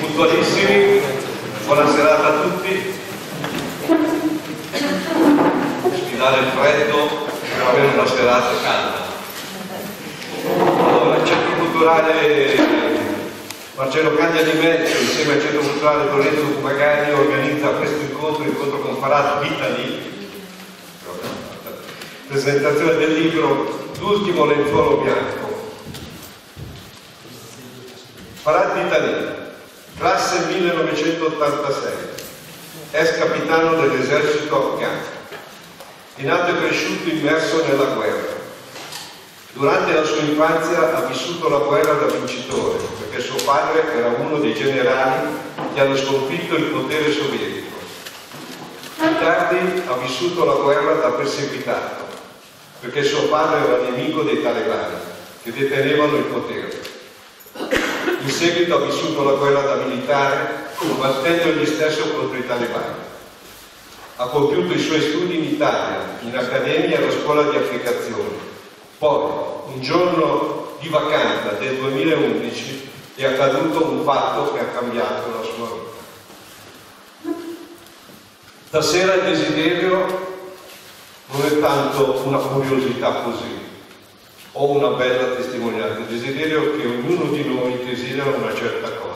Puntualissimi, buona serata a tutti. Sfidare il freddo per avere una serata calda. Allora, il centro culturale Marcello Cagna di Mezzo insieme al centro culturale Lorenzo Cumagani organizza questo incontro con Farhad Bitani. Presentazione del libro L'ultimo lenzuolo bianco. Farhad Bitani, classe 1986, ex capitano dell'esercito afghano. È nato e cresciuto immerso nella guerra. Durante la sua infanzia ha vissuto la guerra da vincitore, perché suo padre era uno dei generali che hanno sconfitto il potere sovietico. Più tardi ha vissuto la guerra da perseguitato, perché suo padre era nemico dei talebani, che detenevano il potere. In seguito ha vissuto la guerra da militare, combattendo egli stesso contro i talebani. Ha compiuto i suoi studi in Italia, in accademia e alla scuola di applicazione. Poi, un giorno di vacanza del 2011, è accaduto un fatto che ha cambiato la sua vita. Stasera il desiderio non è tanto una curiosità così, o una bella testimonianza. Il desiderio è che ognuno di noi desidera una certa cosa.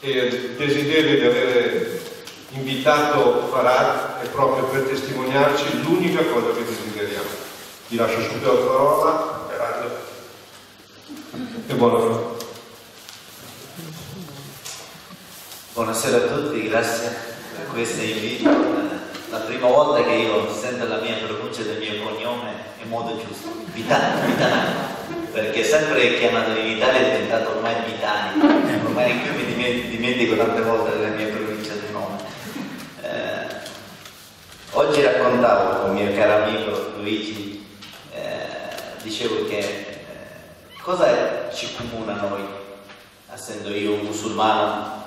E il desiderio di avere invitato Farhad è proprio per testimoniarci l'unica cosa che desideriamo. Ti lascio subito la parola, e buonasera. Buonasera a tutti, grazie per questo invito. La prima volta che io sento la mia pronuncia del mio cognome in modo giusto, Bitani, perché sempre chiamato in Italia è diventato ormai Bitani, ormai qui mi dimentico tante volte della mia pronuncia del nome. Oggi raccontavo con mio caro amico Luigi, dicevo che cosa ci comuna noi, essendo io un musulmano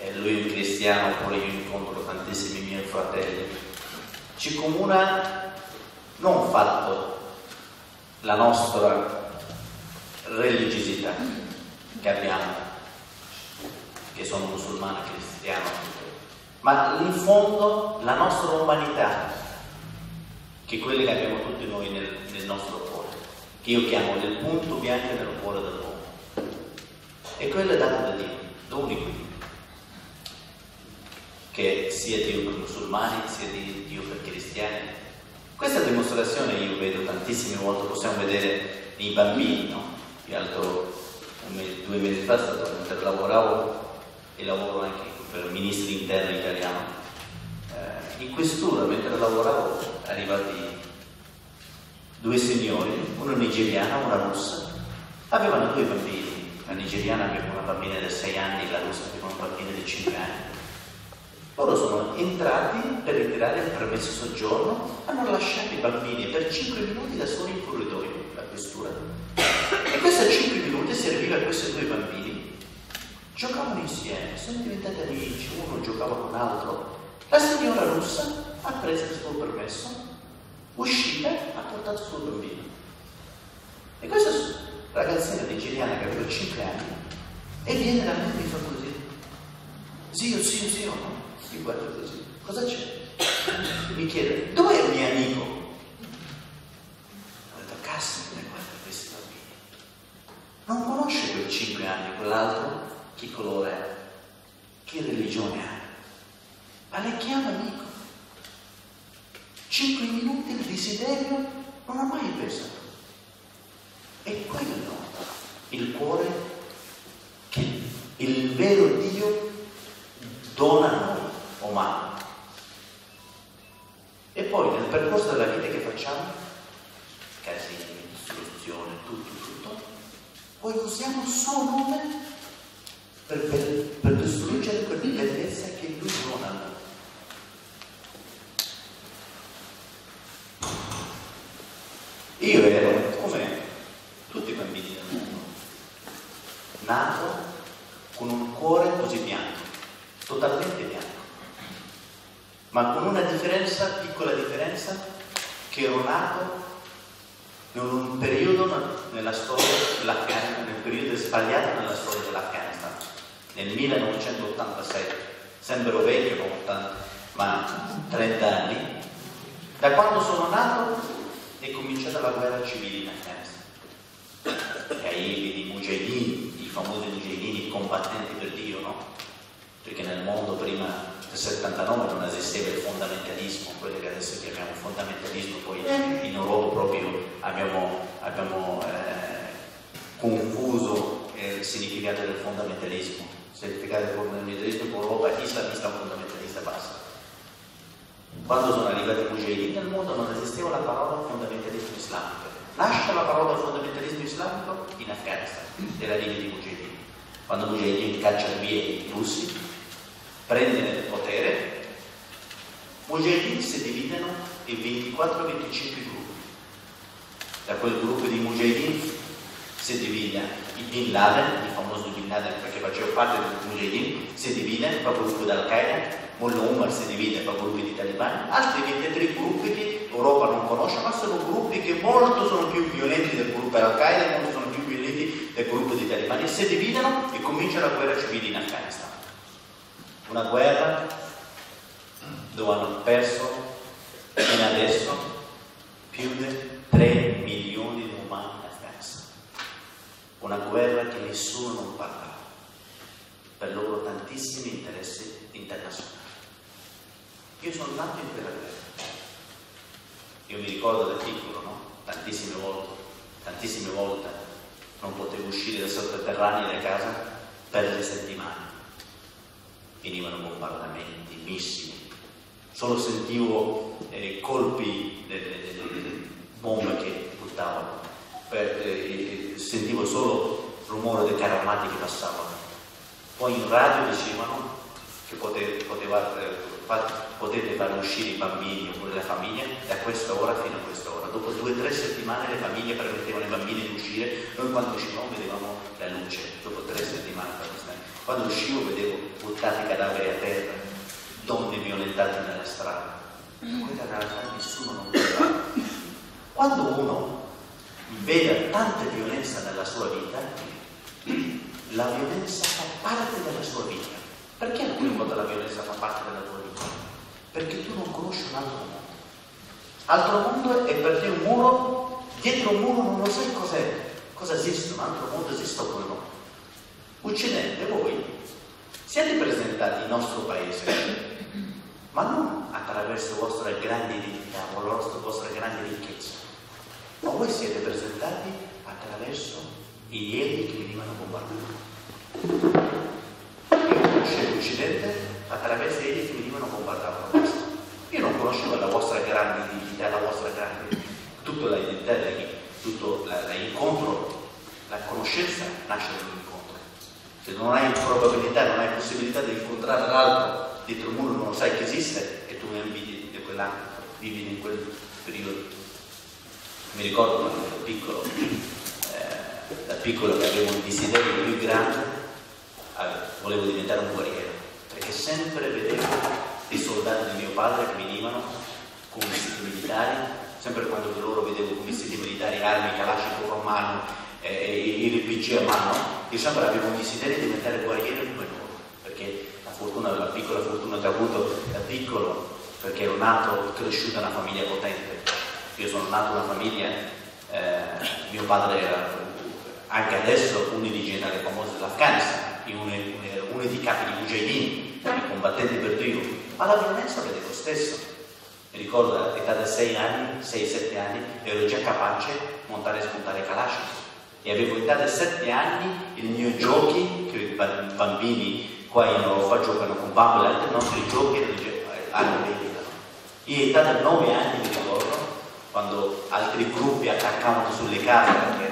e lui un cristiano, oppure io incontro tantissimi miei fratelli, ci comuna non fatto la nostra religiosità che abbiamo, che sono musulmano e cristiano, ma in fondo la nostra umanità, che è quella che abbiamo tutti noi nel nostro cuore, che io chiamo del punto bianco del cuore dell'uomo. E quello è dato da Dio, l'unico Dio, che sia Dio per musulmani, sia Dio per cristiani. Questa dimostrazione io vedo tantissime volte, possiamo vedere nei bambini, no? Io altro 2 mesi fa, mentre lavoravo, e lavoro anche per ministro interno italiano, in questura mentre lavoravo arrivati 2 signori, una nigeriana e una russa, avevano 2 bambini, la nigeriana aveva una bambina di 6 anni, la russa aveva una bambina di 5 anni. Loro sono entrati per ritirare il permesso soggiorno, hanno lasciato i bambini per 5 minuti da soli in corridoio, la questura, e questi 5 minuti serviva a questi 2 bambini. Giocavano insieme, sono diventati amici, uno giocava con l'altro. La signora russa ha preso il suo permesso, uscita, ha portato il suo bambino. E questa ragazzina nigeriana che aveva 5 anni, e viene da me e mi fa così. Zio, no? Mi guarda così. Cosa c'è? Mi chiede, dov'è il mio amico? Ho detto, caspita, guarda questi bambini. Non conosce quel 5 anni, quell'altro? Che colore è, che religione ha, ma le chiama amico. 5 minuti il desiderio non ha mai pensato. E quello, il cuore che il vero Dio dona a noi, umani. E poi nel percorso della vita che facciamo, casini, istruzione, tutto, poi usiamo il suo nome per distruggere quella bellezza che lui non ha. Io ero come tutti i bambini del mondo, nato con un cuore così bianco, totalmente bianco, ma con una differenza, piccola differenza, che ero nato un periodo nella storia dell'Afghanistan, nel periodo sbagliato nella storia dell'Afghanistan. Nel 1987, sembro vecchio, ma 30 anni, da quando sono nato è cominciata la guerra civile in Afghanistan. E ahí vedi i mujahideen, i famosi mujahideen, i combattenti per Dio, no? Perché nel mondo prima del 79 non esisteva il fondamentalismo, quello che adesso chiamiamo fondamentalismo, poi in Europa proprio abbiamo confuso il significato del fondamentalismo. Il significato del fondamentalismo in Europa islamista fondamentalista basta. Quando sono arrivati i mujahideen nel mondo non esisteva la parola fondamentalismo islamico. Nasce la parola fondamentalismo islamico in Afghanistan, dell'arrivo di mujahideen. Quando mujahideen cacciano via i russi, prendono il potere, mujahideen si dividono in 24-25 gruppi. Da quel gruppo di mujahideen si divide il Bin Laden, il famoso Bin Laden, perché faceva parte del mujahideen, si divide il gruppo d'Al-Qaeda, Mullah Umar si divide fra gruppi di talebani, altri 23 gruppi che l'Europa non conosce, ma sono gruppi che molto sono più violenti del gruppo Al-Qaeda, molto sono più violenti del gruppo di talebani, si dividono e comincia la guerra civile in Afghanistan. Una guerra dove hanno perso fino adesso più di 3 milioni di umani in Afghanistan. Una guerra che nessuno non parlava. Per loro tantissimi interessi internazionali. Io sono nato in quella guerra. Io mi ricordo da piccolo, no? Tantissime volte non potevo uscire dai sotterranei da casa per le settimane. Venivano bombardamenti, missili. Solo sentivo colpi delle bombe che buttavano. Sentivo solo il rumore dei carri armati che passavano. Poi in radio dicevano che potete far uscire i bambini oppure la famiglia da questa ora fino a questa ora. Dopo 2 o 3 settimane le famiglie permettevano ai bambini di uscire. Noi quando uscivamo vedevamo la luce. Dopo 3 settimane, quando uscivo vedevo buttati cadaveri a terra, donne violentate nella strada. Quella realtà nessuno non parlava. Quando uno vede tanta violenza nella sua vita, la violenza fa parte della sua vita. Perché alcune volte la violenza fa parte della tua vita? Perché tu non conosci un altro mondo. Altro mondo è per te un muro, dietro un muro non lo sai cos'è, cosa esiste, un altro mondo esiste oppure no. Uccidente, voi siete presentati nel nostro paese, ma non attraverso la vostra grande dignità o la vostra grande ricchezza, ma voi siete presentati attraverso i ieri che venivano bombardati. Io conoscevo l'Occidente attraverso i ieri che venivano bombardati. Io non conoscevo la vostra grande identità, la vostra grande, tutta la identità, tutto l'incontro, la conoscenza nasce dall'incontro. Se non hai probabilità, non hai possibilità di incontrare l'altro dietro il muro, non lo sai che esiste e tu ne vivi di quell'anno, vivi in quel periodo. Mi ricordo quando ero piccolo. Da piccolo che avevo un desiderio più grande, volevo diventare un guerriero, perché sempre vedevo i soldati di mio padre che venivano con vestiti militari, sempre quando loro vedevo con vestiti militari, armi, kalashnikov a mano, i RPG a mano, io sempre avevo un desiderio di diventare guerriero come loro, perché la fortuna, la piccola fortuna che ho avuto da piccolo, perché ero nato e cresciuto in una famiglia potente. Io sono nato in una famiglia, mio padre era anche adesso uno dei generali famosi dell'Afghanistan, uno dei capi di mujahideen, i combattenti per Dio, ma la violenza vede lo stesso. Mi ricordo all'età di 6 anni, 6-7 anni, ero già capace di montare e spuntare kalashnikov. E avevo età di 7 anni, il mio giochi, che i bambini qua in Europa giocano con bambole, altri nostri giochi hanno vendita. Io età di 9 anni mi ricordo, quando altri gruppi attaccavano sulle case, perché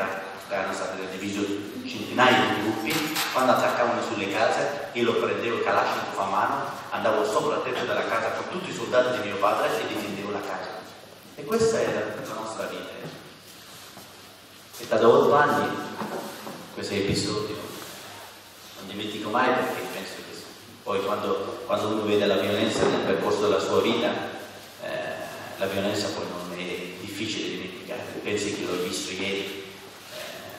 erano state divise centinaia di gruppi, quando attaccavano sulle case io lo prendevo il kalashnikov a mano, andavo sopra il tetto della casa con tutti i soldati di mio padre e difendevo la casa. E questa era la nostra vita. E da 8 anni questi episodi non dimentico mai, perché penso che poi quando uno vede la violenza nel percorso della sua vita, la violenza poi non è difficile dimenticare. Pensi che l'ho visto ieri,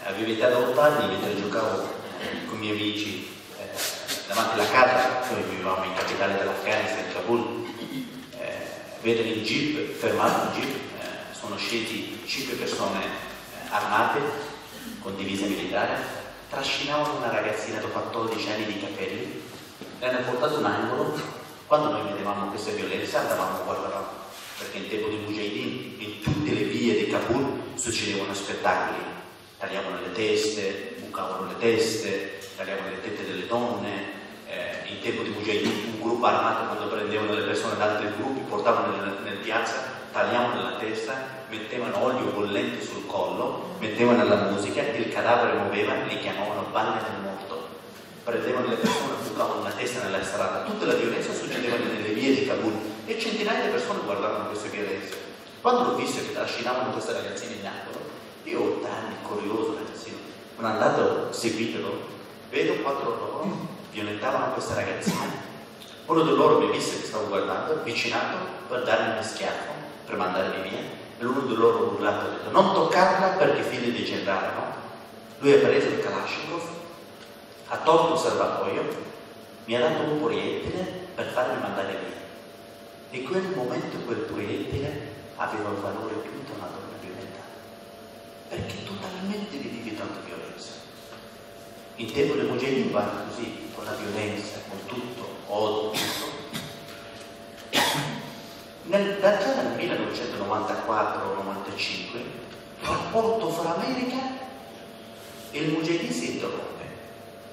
avevo 28 anni mentre giocavo con i miei amici davanti alla casa. Noi vivevamo in capitale dell'Afghanistan, in Kabul. Vedere il jeep, fermato il jeep, sono scesi 5 persone armate con divisa militare, trascinavano una ragazzina da 14 anni di capelli, le hanno portato in angolo. Quando noi vedevamo questa violenza andavamo a guardare, perché in tempo di Mujahideen in tutte le vie di Kabul succedevano spettacoli: tagliavano le teste, bucavano le teste, tagliavano le tette delle donne. In tempo di Mujahideen un gruppo armato, quando prendevano le persone da altri gruppi, portavano nel piazza, tagliavano la testa, mettevano olio bollente sul collo, mettevano la musica, il cadavere muoveva, li chiamavano balle del morto. Prendevano le persone, bucavano la testa nella strada. Tutta la violenza succedeva nelle vie di Kabul e centinaia di persone guardavano queste violenze. Quando l'ho visto che trascinavano questa ragazzina in angolo, io ho 8 anni, curioso ragazzino, non andato, seguitelo, vedo 4 loro, violentavano questa ragazzina. Uno di loro mi disse che stavo guardando, avvicinato per darmi uno schiaffo, per mandarmi via, e uno di loro urlato ha detto: non toccarla perché figli di generale, no? Lui ha preso il Kalashnikov, ha tolto il serbatoio, mi ha dato un proiettile per farmi mandare via. E in quel momento quel proiettile aveva un valore più di una donna violenta, perché totalmente vivivi tanta violenza. In tempo di Mujahideen vanno così, con la violenza, con tutto, odio, tutto. Già dal 1994-95 il rapporto fra America e il Mujahideen si interrompe,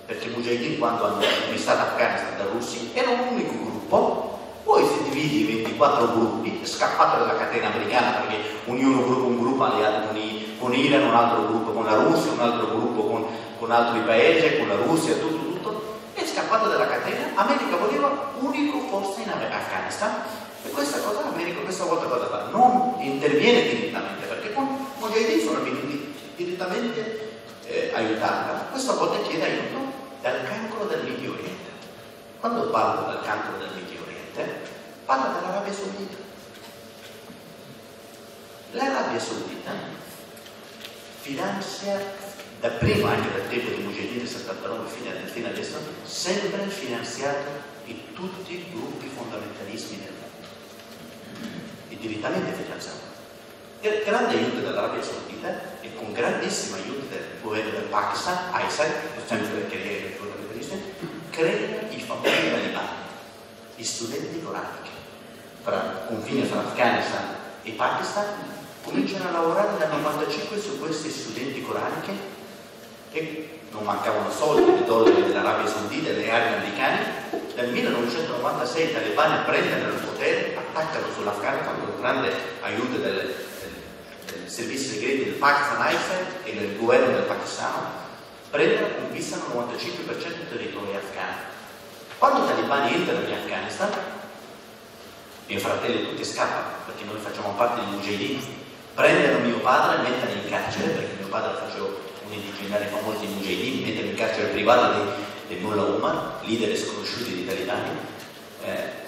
perché il Mujahideen, quando hanno conquistato Afghanistan da russi, era un unico gruppo, poi si divide in 24 gruppi, scappato dalla catena americana, perché ognuno gruppo, un gruppo alleato con l'Iran, un altro gruppo con la Russia, un altro gruppo con altri paesi, con la Russia, tutto, è scappato dalla catena. America voleva unico forza in Afghanistan. E questa cosa l'America questa volta cosa fa? Non interviene direttamente, perché con Mujahideen sono venuti direttamente aiutata. Questa volta chiede aiuto dal cancro del Medio Oriente. Quando parlo del cancro del Medio Oriente, parlo dell'Arabia Saudita. L'Arabia Saudita finanzia da prima, anche dal tempo di Mujahideen del 79 fino adesso, sempre finanziato in tutti i gruppi fondamentalisti del mondo, e direttamente finanziato. Il grande aiuto dell'Arabia Saudita e con grandissimo aiuto del governo del Pakistan, ISIS, sempre che crea i famosi talebani, gli studenti coranici. Fra confine fra Afghanistan e Pakistan cominciano a lavorare dal 1995 su questi studenti coranici, e non mancavano soldi, i dollari dell'Arabia Saudita e le armi americane. Dal 1996 i talebani prendono il potere, attaccano sull'Afghanistan con grande aiuto del servizio segreto del Pakistan ISIS e del governo del Pakistan, prendono e conquistano il 95% del territorio afghano. Quando i talebani entrano in Afghanistan, i miei fratelli tutti scappano, perché noi facciamo parte di Mujahideen, prendono mio padre e mettono in carcere, perché mio padre faceva un indigenare famoso di Mujahideen, mettono in carcere privata di Mullah Umar, leader sconosciuti dei talebani.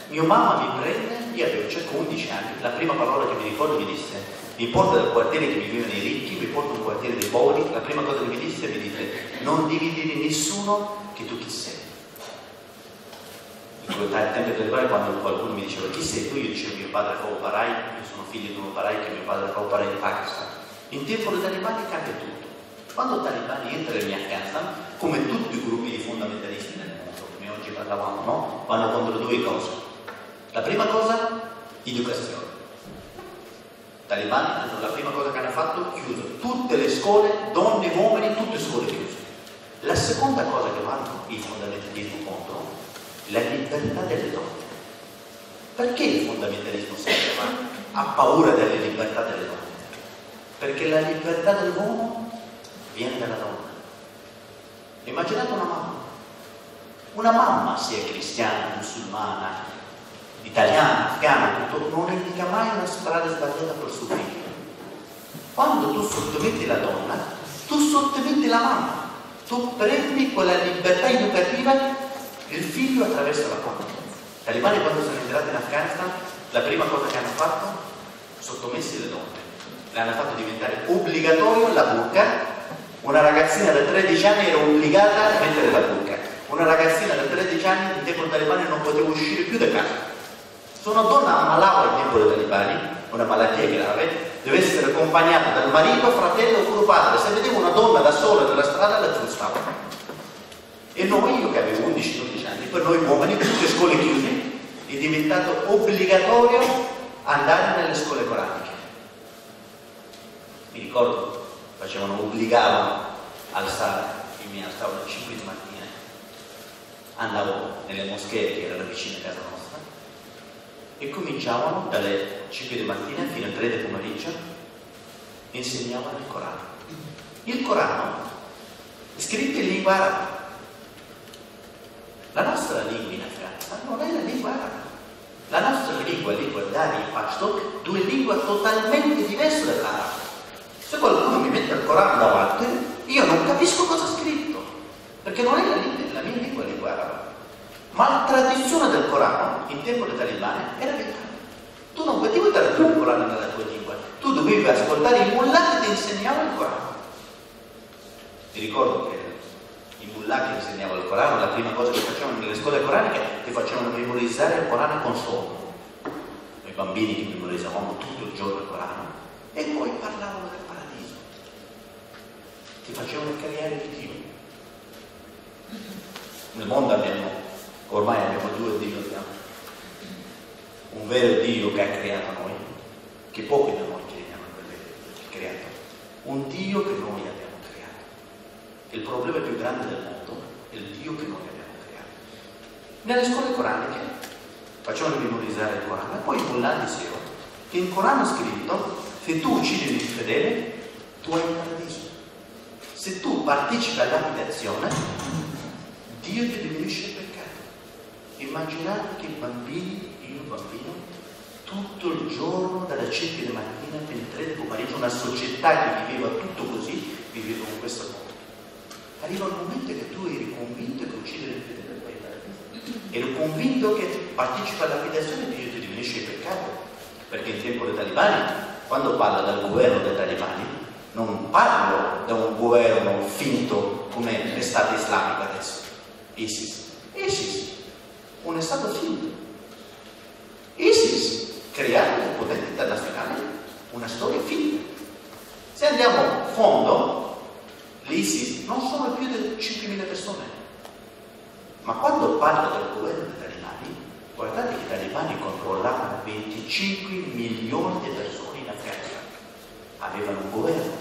Mia mamma mi prende, io avevo circa 11 anni, la prima parola che mi ricordo mi disse: mi porta dal quartiere che vivevano i ricchi, mi porta un quartiere dei poveri. La prima cosa che mi disse, non devi dire nessuno che tu chi sei. In quel tempo del quale, quando qualcuno mi diceva chi sei tu, io dicevo mio padre fa operai, io sono figlio di un operai che mio padre fa operai in Pakistan. In tempo dei talebani cambia tutto. Quando i talebani entrano in Afghanistan, come tutti i gruppi di fondamentalisti nel mondo, come oggi parlavamo, no? Vanno contro due cose. La prima cosa, educazione. I talebani hanno la prima cosa che hanno fatto, chiuso tutte le scuole, donne, uomini, tutte le scuole chiuse. La seconda cosa che vanno il fondamentalismo contro, la libertà delle donne. Perché il fondamentalismo ha paura delle libertà delle donne? Perché la libertà dell'uomo viene dalla donna. Immaginate una mamma. Una mamma, sia cristiana, musulmana, italiana, afghana, tutto, non indica mai una strada sbagliata per il suo figlio. Quando tu sottometti la donna, tu sottometti la mamma, tu prendi quella libertà educativa del figlio attraverso la donna. I talebani, quando sono entrati in Afghanistan, la prima cosa che hanno fatto, sottomessi le donne. l'hanno fatto diventare obbligatorio la burka. Una ragazzina da 13 anni era obbligata a mettere la burka. Una ragazzina da 13 anni, in tempo dei talebani, non poteva uscire più da casa. Se una donna ammalava in tempo dei talebani, una malattia grave, deve essere accompagnata dal marito, fratello o padre. Se vedeva una donna da sola nella strada, la frustava. E noi, io che avevo 11-12 anni, per noi uomini, tutte scuole chiuse, è diventato obbligatorio andare nelle scuole coraniche. Mi ricordo, obbligavano a alzare, io mi alzavo alle 5 di mattina, andavo nelle moschee che erano vicine a casa nostra e cominciavano dalle 5 di mattina fino alle 3 del pomeriggio, insegnavano il Corano. Il Corano è scritto in lingua araba. La nostra lingua in Afghanistan non è la lingua araba. La nostra lingua, la lingua dari e pashto, due lingue totalmente diverse dall'arabo. Se qualcuno mi mette il Corano davanti, io non capisco cosa è scritto, perché non è la mia lingua, la lingua araba. Ma la tradizione del Corano, in tempo dei talebani, era vietata. Tu non potevi tradurre il Corano nella tua lingua, tu dovevi ascoltare i mullah che ti insegnavano il Corano. Ti ricordo che i mullah che insegnavano il Corano, la prima cosa che facevano nelle scuole coraniche, ti facevano memorizzare il Corano con sonno. Noi bambini che memorizzavamo tutto il giorno il Corano e poi parlavano del paradiso. Ti facevano creare il Dio. Nel mondo ormai abbiamo due Dio. Un vero Dio che ha creato noi, che pochi di noi crediamo in creato. Un Dio che noi abbiamo. Il problema più grande del mondo è il Dio che noi abbiamo creato. Nelle scuole coraniche facciamo memorizzare il Corano e poi il mullah diceva che il Corano è scritto: se tu uccidi l'infedele, tu hai il paradiso. Se tu partecipi all'abitazione, Dio ti diminuisce il peccato. Immaginate che io bambino, tutto il giorno, dalle 5 di mattina fino alle 3 del pomeriggio, una società che viveva tutto così, viveva con questo mondo. Arriva un momento che tu eri convinto che uccidere il fedele puoi fare. Eri convinto che partecipa all'abitazione e Dio ti diminuisce il peccato. Perché in tempo dei talebani, quando parla dal governo dei talebani, non parlo da un governo finto come l'Estato islamico adesso. ISIS. Un Stato finto. ISIS, creato dal potere internazionale, una storia finta. Se andiamo a fondo, l'ISIS non sono più di 5.000 persone, ma quando parla del governo dei talebani, guardate che i talebani controllavano 25 milioni di persone in Afghanistan. Avevano un governo,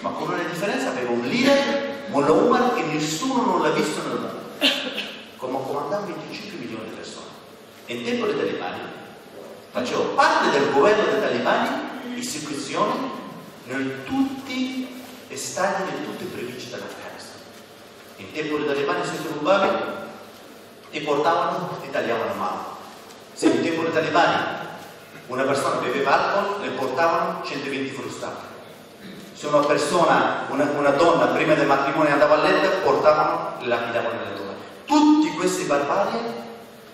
ma con una differenza: aveva un leader, Mullah Umar, che nessuno non l'ha visto nel mondo, come comandava 25 milioni di persone. E in tempo dei talebani facevo parte del governo dei talebani, istituzioni noi tutti e stati di tutte le province dell'Afghanistan. In tempo dei talebani si rubavano e portavano e tagliavano a mano. Se in tempo dei talebani una persona beveva alcol, le portavano 120 frustate. Se una persona, una donna prima del matrimonio andava a letto, portavano e lapidavano le donne. Tutti questi barbari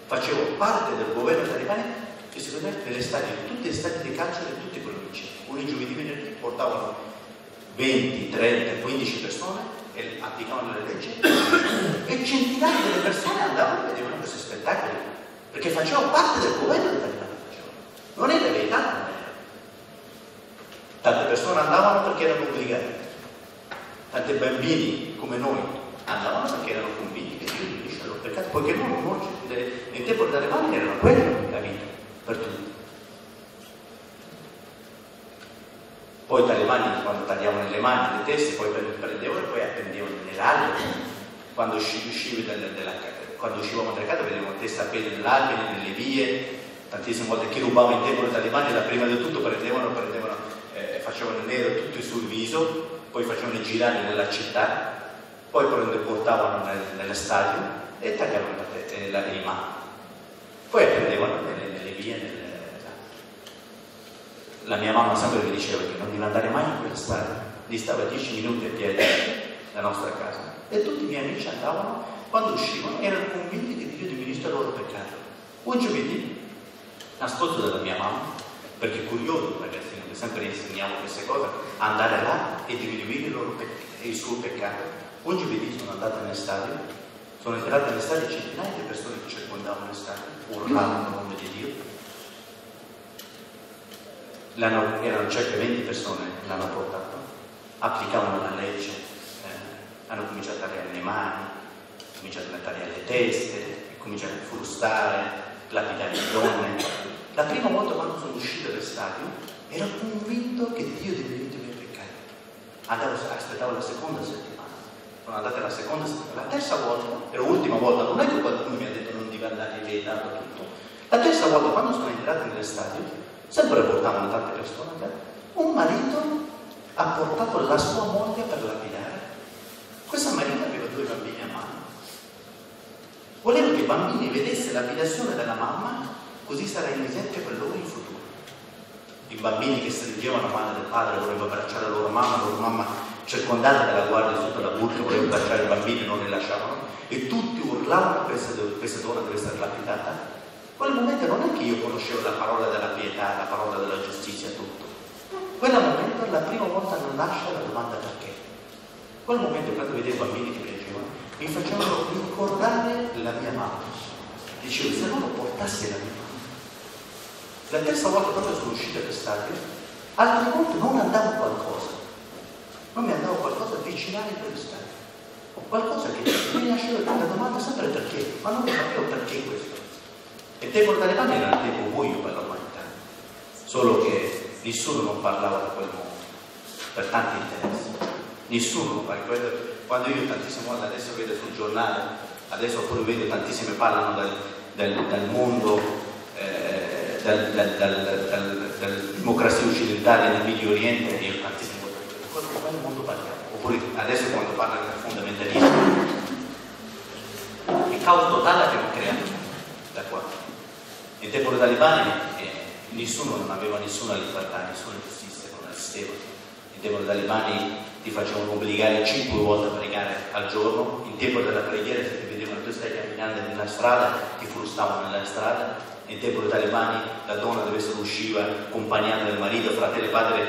facevano parte del governo talebani che secondo me per tutti gli stati di calcio di tutte le province. Ogni giovedì venerdì portavano 20, 30, 15 persone e applicavano le leggi e centinaia di persone andavano e vedevano questi spettacoli perché facevano parte del governo italiano. Non era verità. Tante persone andavano perché erano obbligate, tanti bambini come noi andavano perché erano convinti che Dio diminuisce il peccato, poiché loro nel tempo delle mani erano quelle la vita per tutti. Poi i talebani, quando tagliavano le mani, le teste, poi prendevano e poi appendevano nell'albero. Quando uscivamo dalla casa, vedevamo testa appena nell'albero, nelle vie. Tantissime volte chi rubava in tempo i talebani, la prima di tutto prendevano, facevano nero tutto sul viso, poi facevano girare nella città, poi portavano nello stadio e tagliavano le mani. Poi prendevano nelle vie, La mia mamma sempre mi diceva che non devi andare mai in quella strada, lì stava 10 minuti a piedi la nostra casa. E tutti i miei amici andavano, quando uscivano erano convinti che Dio diminuisse il loro peccato. Un giovedì, nascosto dalla mia mamma, perché curioso, ragazzino che sempre gli insegniamo queste cose, andare là e diminuire il suo peccato. Un giovedì sono andata nel stadio, sono entrate nel stadio centinaia di persone che circondavano lo stadio, urlavano il nome di Dio. Erano circa 20 persone, l'hanno portato, applicavano la legge, hanno cominciato a tagliare le mani, cominciato a tagliare le teste, cominciato a frustare, lapidare le donne. La prima volta quando sono uscito dal stadio ero convinto che Dio diminuisse i miei peccati. Aspettavo la seconda settimana, sono andato la seconda settimana, la terza volta, e l'ultima volta, non è che qualcuno mi ha detto non devi andare, vi hai dato tutto. La terza volta quando sono entrato nello stadio, sempre portavano tante persone, un marito ha portato la sua moglie per lapidare. Questa marina aveva 2 bambini a mano. Volevo che i bambini vedessero la lapidazione della mamma, così sarà un esempio per loro in futuro. I bambini che stringevano la mano del padre, volevano abbracciare la loro mamma circondata dalla guardia sotto la burca, volevano abbracciare i bambini, non li lasciavano, e tutti urlavano questa donna deve essere lapidata. In quel momento non è che io conoscevo la parola della pietà, la parola della giustizia, tutto. In quel momento la prima volta non lascia la domanda perché. In quel momento quando vedevo i bambini che piangevano, mi facevano ricordare la mia mamma. Dicevo, se non lo portassi la mia mamma. La terza volta quando sono uscito da stadio, altre volte non mi andava qualcosa avvicinare per stadio, o qualcosa che mi lasciava la domanda sempre perché, ma non sapevo perché questo. E tempo talebano era un tempo buio per l'umanità, solo che nessuno non parlava da quel mondo, per tanti interessi. Nessuno, quando io tantissime volte adesso vedo sul giornale, adesso pure vedo tantissime parlano del mondo. Dalla democrazia occidentale nel Medio Oriente, e io tantissime volte cosa di quel mondo parliamo, oppure adesso quando parla del fondamentalismo, il caos totale che non creiamo da qua. In tempo dei talebani nessuno non aveva nessuna libertà, nessuna giustizia, non esisteva. In tempo dei talebani ti facevano obbligare 5 volte a pregare al giorno, in tempo della preghiera se ti vedevano tu stai camminando nella strada, ti frustavano nella strada. In tempo dei talebani la donna dovesse uscire accompagnata dal marito, fratello e padre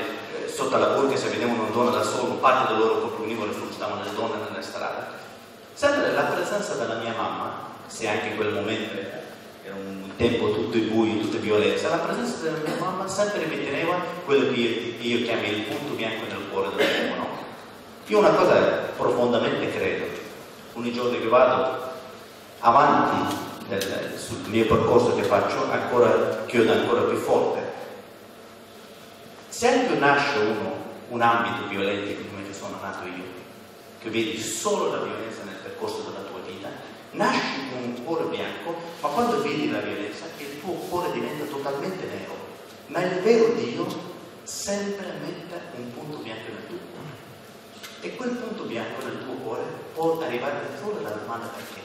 sotto la burca, se vedevano una donna da solo, parte da loro comprimivano e frustavano le donne nella strada. Sempre la presenza della mia mamma, se anche in quel momento era un tempo tutto buio, tutta violenza, la presenza della mia mamma sempre mi teneva quello che io chiamo il punto bianco nel cuore del mio nonno. Io una cosa profondamente credo, ogni giorno che vado avanti sul mio percorso che faccio ancora, chiudo ancora più forte. Se anche nasce un ambito violento come ci sono nato io, che vedi solo la violenza nel percorso della tua vita, nasci con un cuore bianco, ma quando vedi la violenza il tuo cuore diventa totalmente nero. Ma il vero Dio sempre mette un punto bianco nel tuo cuore, e quel punto bianco nel tuo cuore può arrivare solo alla domanda perché.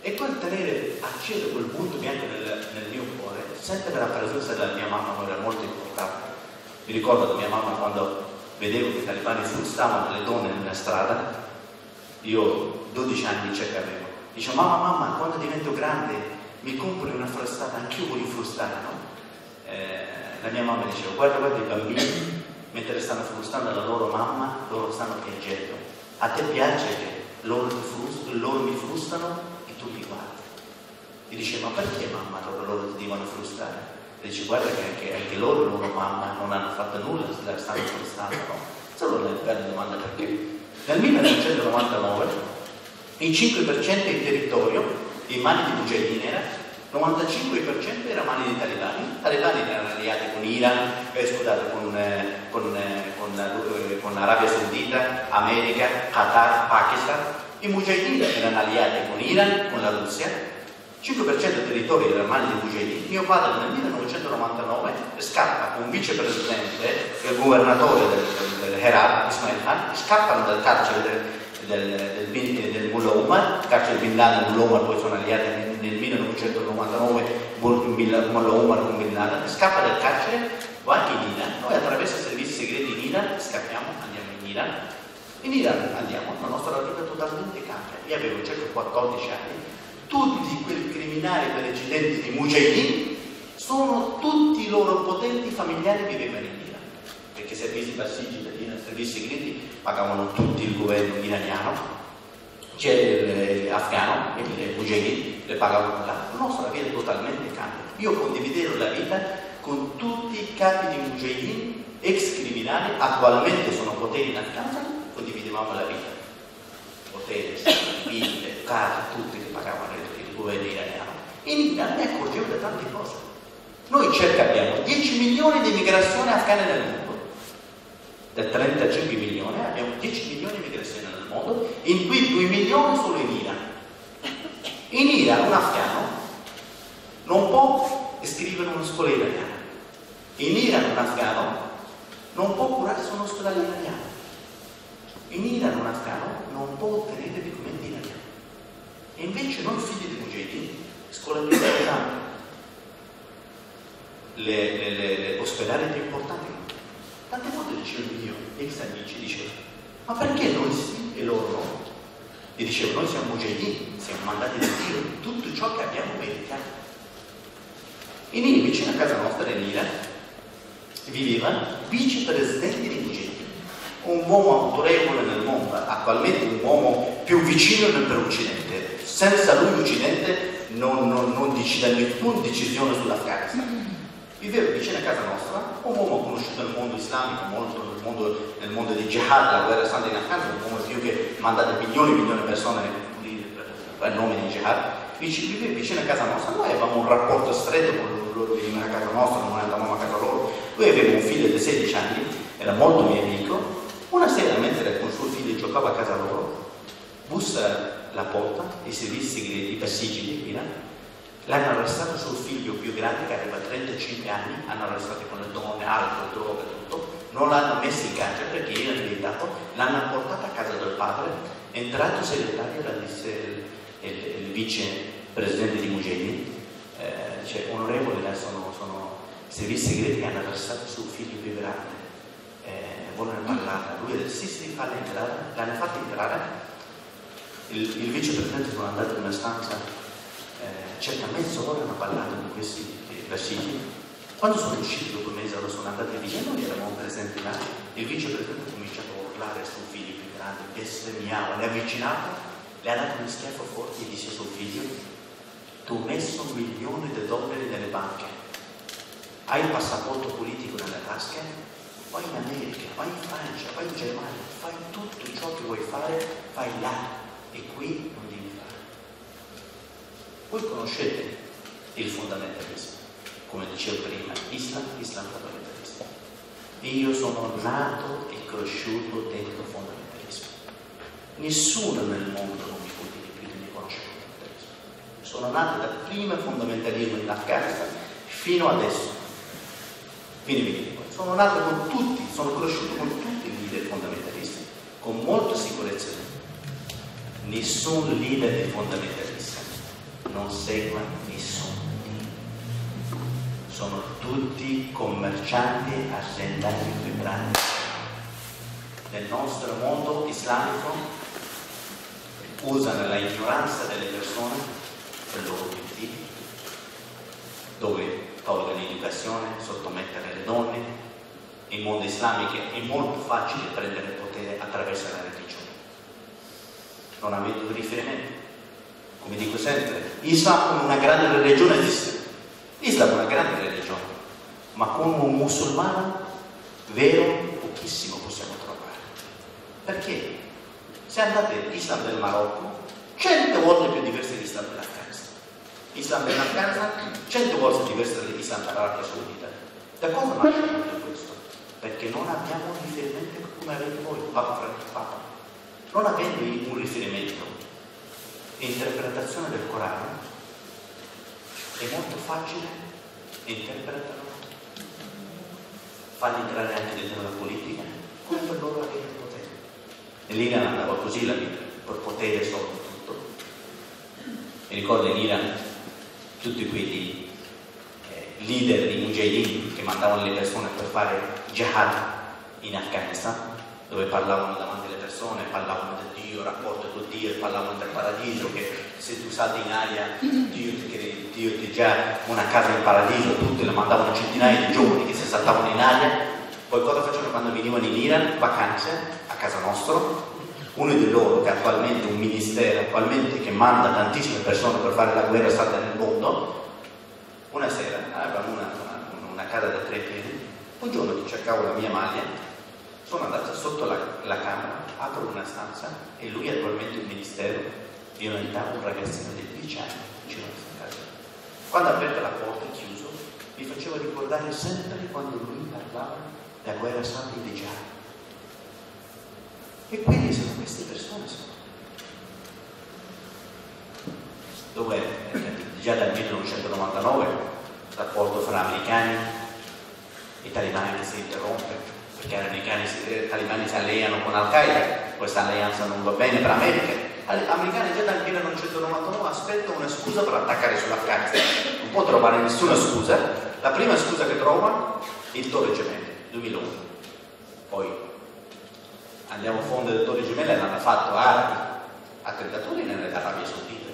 E quel tenere acceso quel punto bianco nel mio cuore, sempre per la presenza della mia mamma, era molto importante. Mi ricordo che mia mamma, quando vedevo che i talebani frustavano le donne nella strada, io 12 anni circa avevo, dicevo mamma, quando divento grande mi compro una frustata, anch'io voglio frustare, no? La mia mamma diceva guarda i bambini mentre stanno frustando la loro mamma, loro stanno piangendo, a te piace che loro mi frustano? Tu li guardi e dice ma perché mamma loro ti devono frustrare? E dice guarda che anche loro la loro mamma non hanno fatto nulla, la stanno frustrando, no? Solo una bella domanda perché. Nel 1999 il 5% del territorio in mani di Mujahideen era, il 95% era mani di talebani. I talebani erano alleati con Iran, scusate, con Arabia Saudita, America, Qatar, Pakistan. I Mujahideen erano alleati con l'Iran, con la Russia, 5% del territorio era mano dei Mujahideen. Mio padre nel 1999 scappa con un vicepresidente, il governatore del Herat, Ismail Hari, scappano dal carcere del Mullah Umar, il carcere di Bin Laden e Mullah Umar poi sono alleati nel 1999, Mullah Umar con Bin Laden, scappa dal carcere, o anche in Iran. Noi attraverso i servizi segreti in Iran scappiamo, andiamo in Iran. In Iran andiamo, la nostra vita totalmente cambia. Io avevo circa 14 anni, tutti quei criminali per incidenti di Mujahideen sono tutti i loro potenti familiari vivevano in Iran, perché servizi passigi italiani, servizi segreti pagavano tutti il governo iraniano, c'è l'afgano, il mujahid, le pagavano. La nostra vita è totalmente cambia. Io condividevo la vita con tutti i capi di mujahid, ex criminali, attualmente sono poteri in Afghanistan, condividevamo la vita. Poteri, vite, case, tutti che pagavano il governo iraniano. In Iran mi accorgevo di tante cose. Noi circa abbiamo 10 milioni di migrazioni afghane nel mondo. Da 35 milioni abbiamo 10 milioni di migrazioni nel mondo, in cui 2 milioni sono in Iran. In Iran un afghano non può iscrivere una scuola iraniana. In Iran un afghano non può curarsi un ospedale italiano. In Iran un afghano non può ottenere documenti italiani. E invece noi figli di mujahideen, scuola più importante, l'ospedale più importante. Tante volte dicevo io, ex amici diceva, ma perché noi sì e loro no? E dicevo, noi siamo mujahideen, siamo mandati da Dio, tutto ciò che abbiamo meritato. In Iran, vicino a casa nostra, in Iran, viveva vicepresidente di Luigi, un uomo autorevole nel mondo, attualmente un uomo più vicino del Occidente. Senza lui l'Occidente non decide nessuna decisione sull'Afghanistan. Viveva vicino a casa nostra, un uomo conosciuto nel mondo islamico, molto nel mondo di jihad, la guerra santa in Afghanistan, un uomo più che mandate milioni e milioni di persone per nome di jihad. Viveva vicino a casa nostra, noi avevamo un rapporto stretto con loro, venivano a casa nostra, non andavamo a casa loro. Lui aveva un figlio di 16 anni, era molto mio amico. Una sera, mentre con suo figlio giocava a casa loro, bussa la porta, i servizi segreti, i passigi di Pina, l'hanno arrestato suo figlio più grande che aveva 35 anni, hanno arrestato con le donne, alcol, droga, tutto, non l'hanno messo in carcere perché era diventato, l'hanno portato a casa del padre, è entrato segretario, la disse il vicepresidente di Mujahideen, cioè onorevole, sono servizi segreti che hanno arrestato suo figlio più grande, vogliono parlare, lui ha detto sì, l'hanno fatto entrare. Il vicepresidente sono andato in una stanza, circa mezz'ora hanno parlato con questi persini. Quando sono usciti dopo mezz'ora sono andati via, noi eravamo presenti là, il vicepresidente ha cominciato a urlare suo figlio più grande, che bestemmiava, l'ha avvicinato, le ha dato uno schiaffo forte e disse a suo figlio, tu hai messo $1 milione nelle banche. Hai il passaporto politico nella tasca? Vai in America, vai in Francia, vai in Germania, fai tutto ciò che vuoi fare, fai là e qui non devi fare. Voi conoscete il fondamentalismo, come dicevo prima, Islam fondamentalismo. Io sono nato e cresciuto dentro il fondamentalismo. Nessuno nel mondo non mi può dire più di me conosce il fondamentalismo. Sono nato dal primo fondamentalismo in Afghanistan fino adesso. Quindi sono nato con tutti, sono cresciuto con tutti i leader fondamentalisti, con molta sicurezza. Nessun leader fondamentalista non segue nessuno. Sono tutti commercianti, aziendali più grandi. Nel nostro mondo islamico usano la ignoranza delle persone per i loro obiettivi, dove tolgono l'educazione, sottomettere le donne. Nel mondo islamico è molto facile prendere potere attraverso la religione. Non avete riferimento. Come dico sempre, l'Islam è una grande religione, esiste. L'Islam è una grande religione, ma con un musulmano vero pochissimo possiamo trovare. Perché? Se andate all'Islam del Marocco, 100 volte più diversi dell'Islam dell'Africa. L'Islam dell'Afghanistan 100 volte diverso dall'Islam dell'Arabia Saudita. Da cosa nasce tutto questo? Perché non abbiamo un riferimento come avete voi, Papa Francesco, Papa. Non avendo un riferimento, l'interpretazione del Corano è molto facile interpretarlo. Fanno entrare anche dentro la politica, come per loro avere il potere. E lì non andava così la vita, per potere solo. Mi ricordo in Iran tutti quei leader di mujahideen che mandavano le persone per fare jihad in Afghanistan, dove parlavano davanti alle persone, parlavano del Dio, rapporto con Dio, parlavano del paradiso, che se tu salti in aria Dio ti getta una casa in paradiso, tutti lo mandavano centinaia di giovani che si saltavano in aria. Poi cosa facevano quando venivano in Iran? Vacanze a casa nostra. Uno di loro, che attualmente è un ministero, attualmente che manda tantissime persone per fare la guerra stata nel mondo, una sera, avevamo una casa da 3 piedi, un giorno che cercavo la mia maglia, sono andato sotto la camera, apro una stanza e lui attualmente è un ministero, violentava un ragazzino di 10 anni, vicino a questa casa. Quando ha aperto la porta e chiuso, mi facevo ricordare sempre quando lui parlava della guerra stata in 10 anni. E quindi sono queste persone, dove già dal 1999 il rapporto fra americani e talebani si interrompe, perché americani e talebani si alleano con Al-Qaeda, questa alleanza non va bene per l'America. Gli americani già dal 1999 aspettano una scusa per attaccare sull'Afghanistan, non può trovare nessuna scusa. La prima scusa che trova è il Torre Gemelle, 2001. Poi andiamo a fondo del Torre Gemelle, l'hanno fatto arabi, attentatori nell'Arabia Saudita.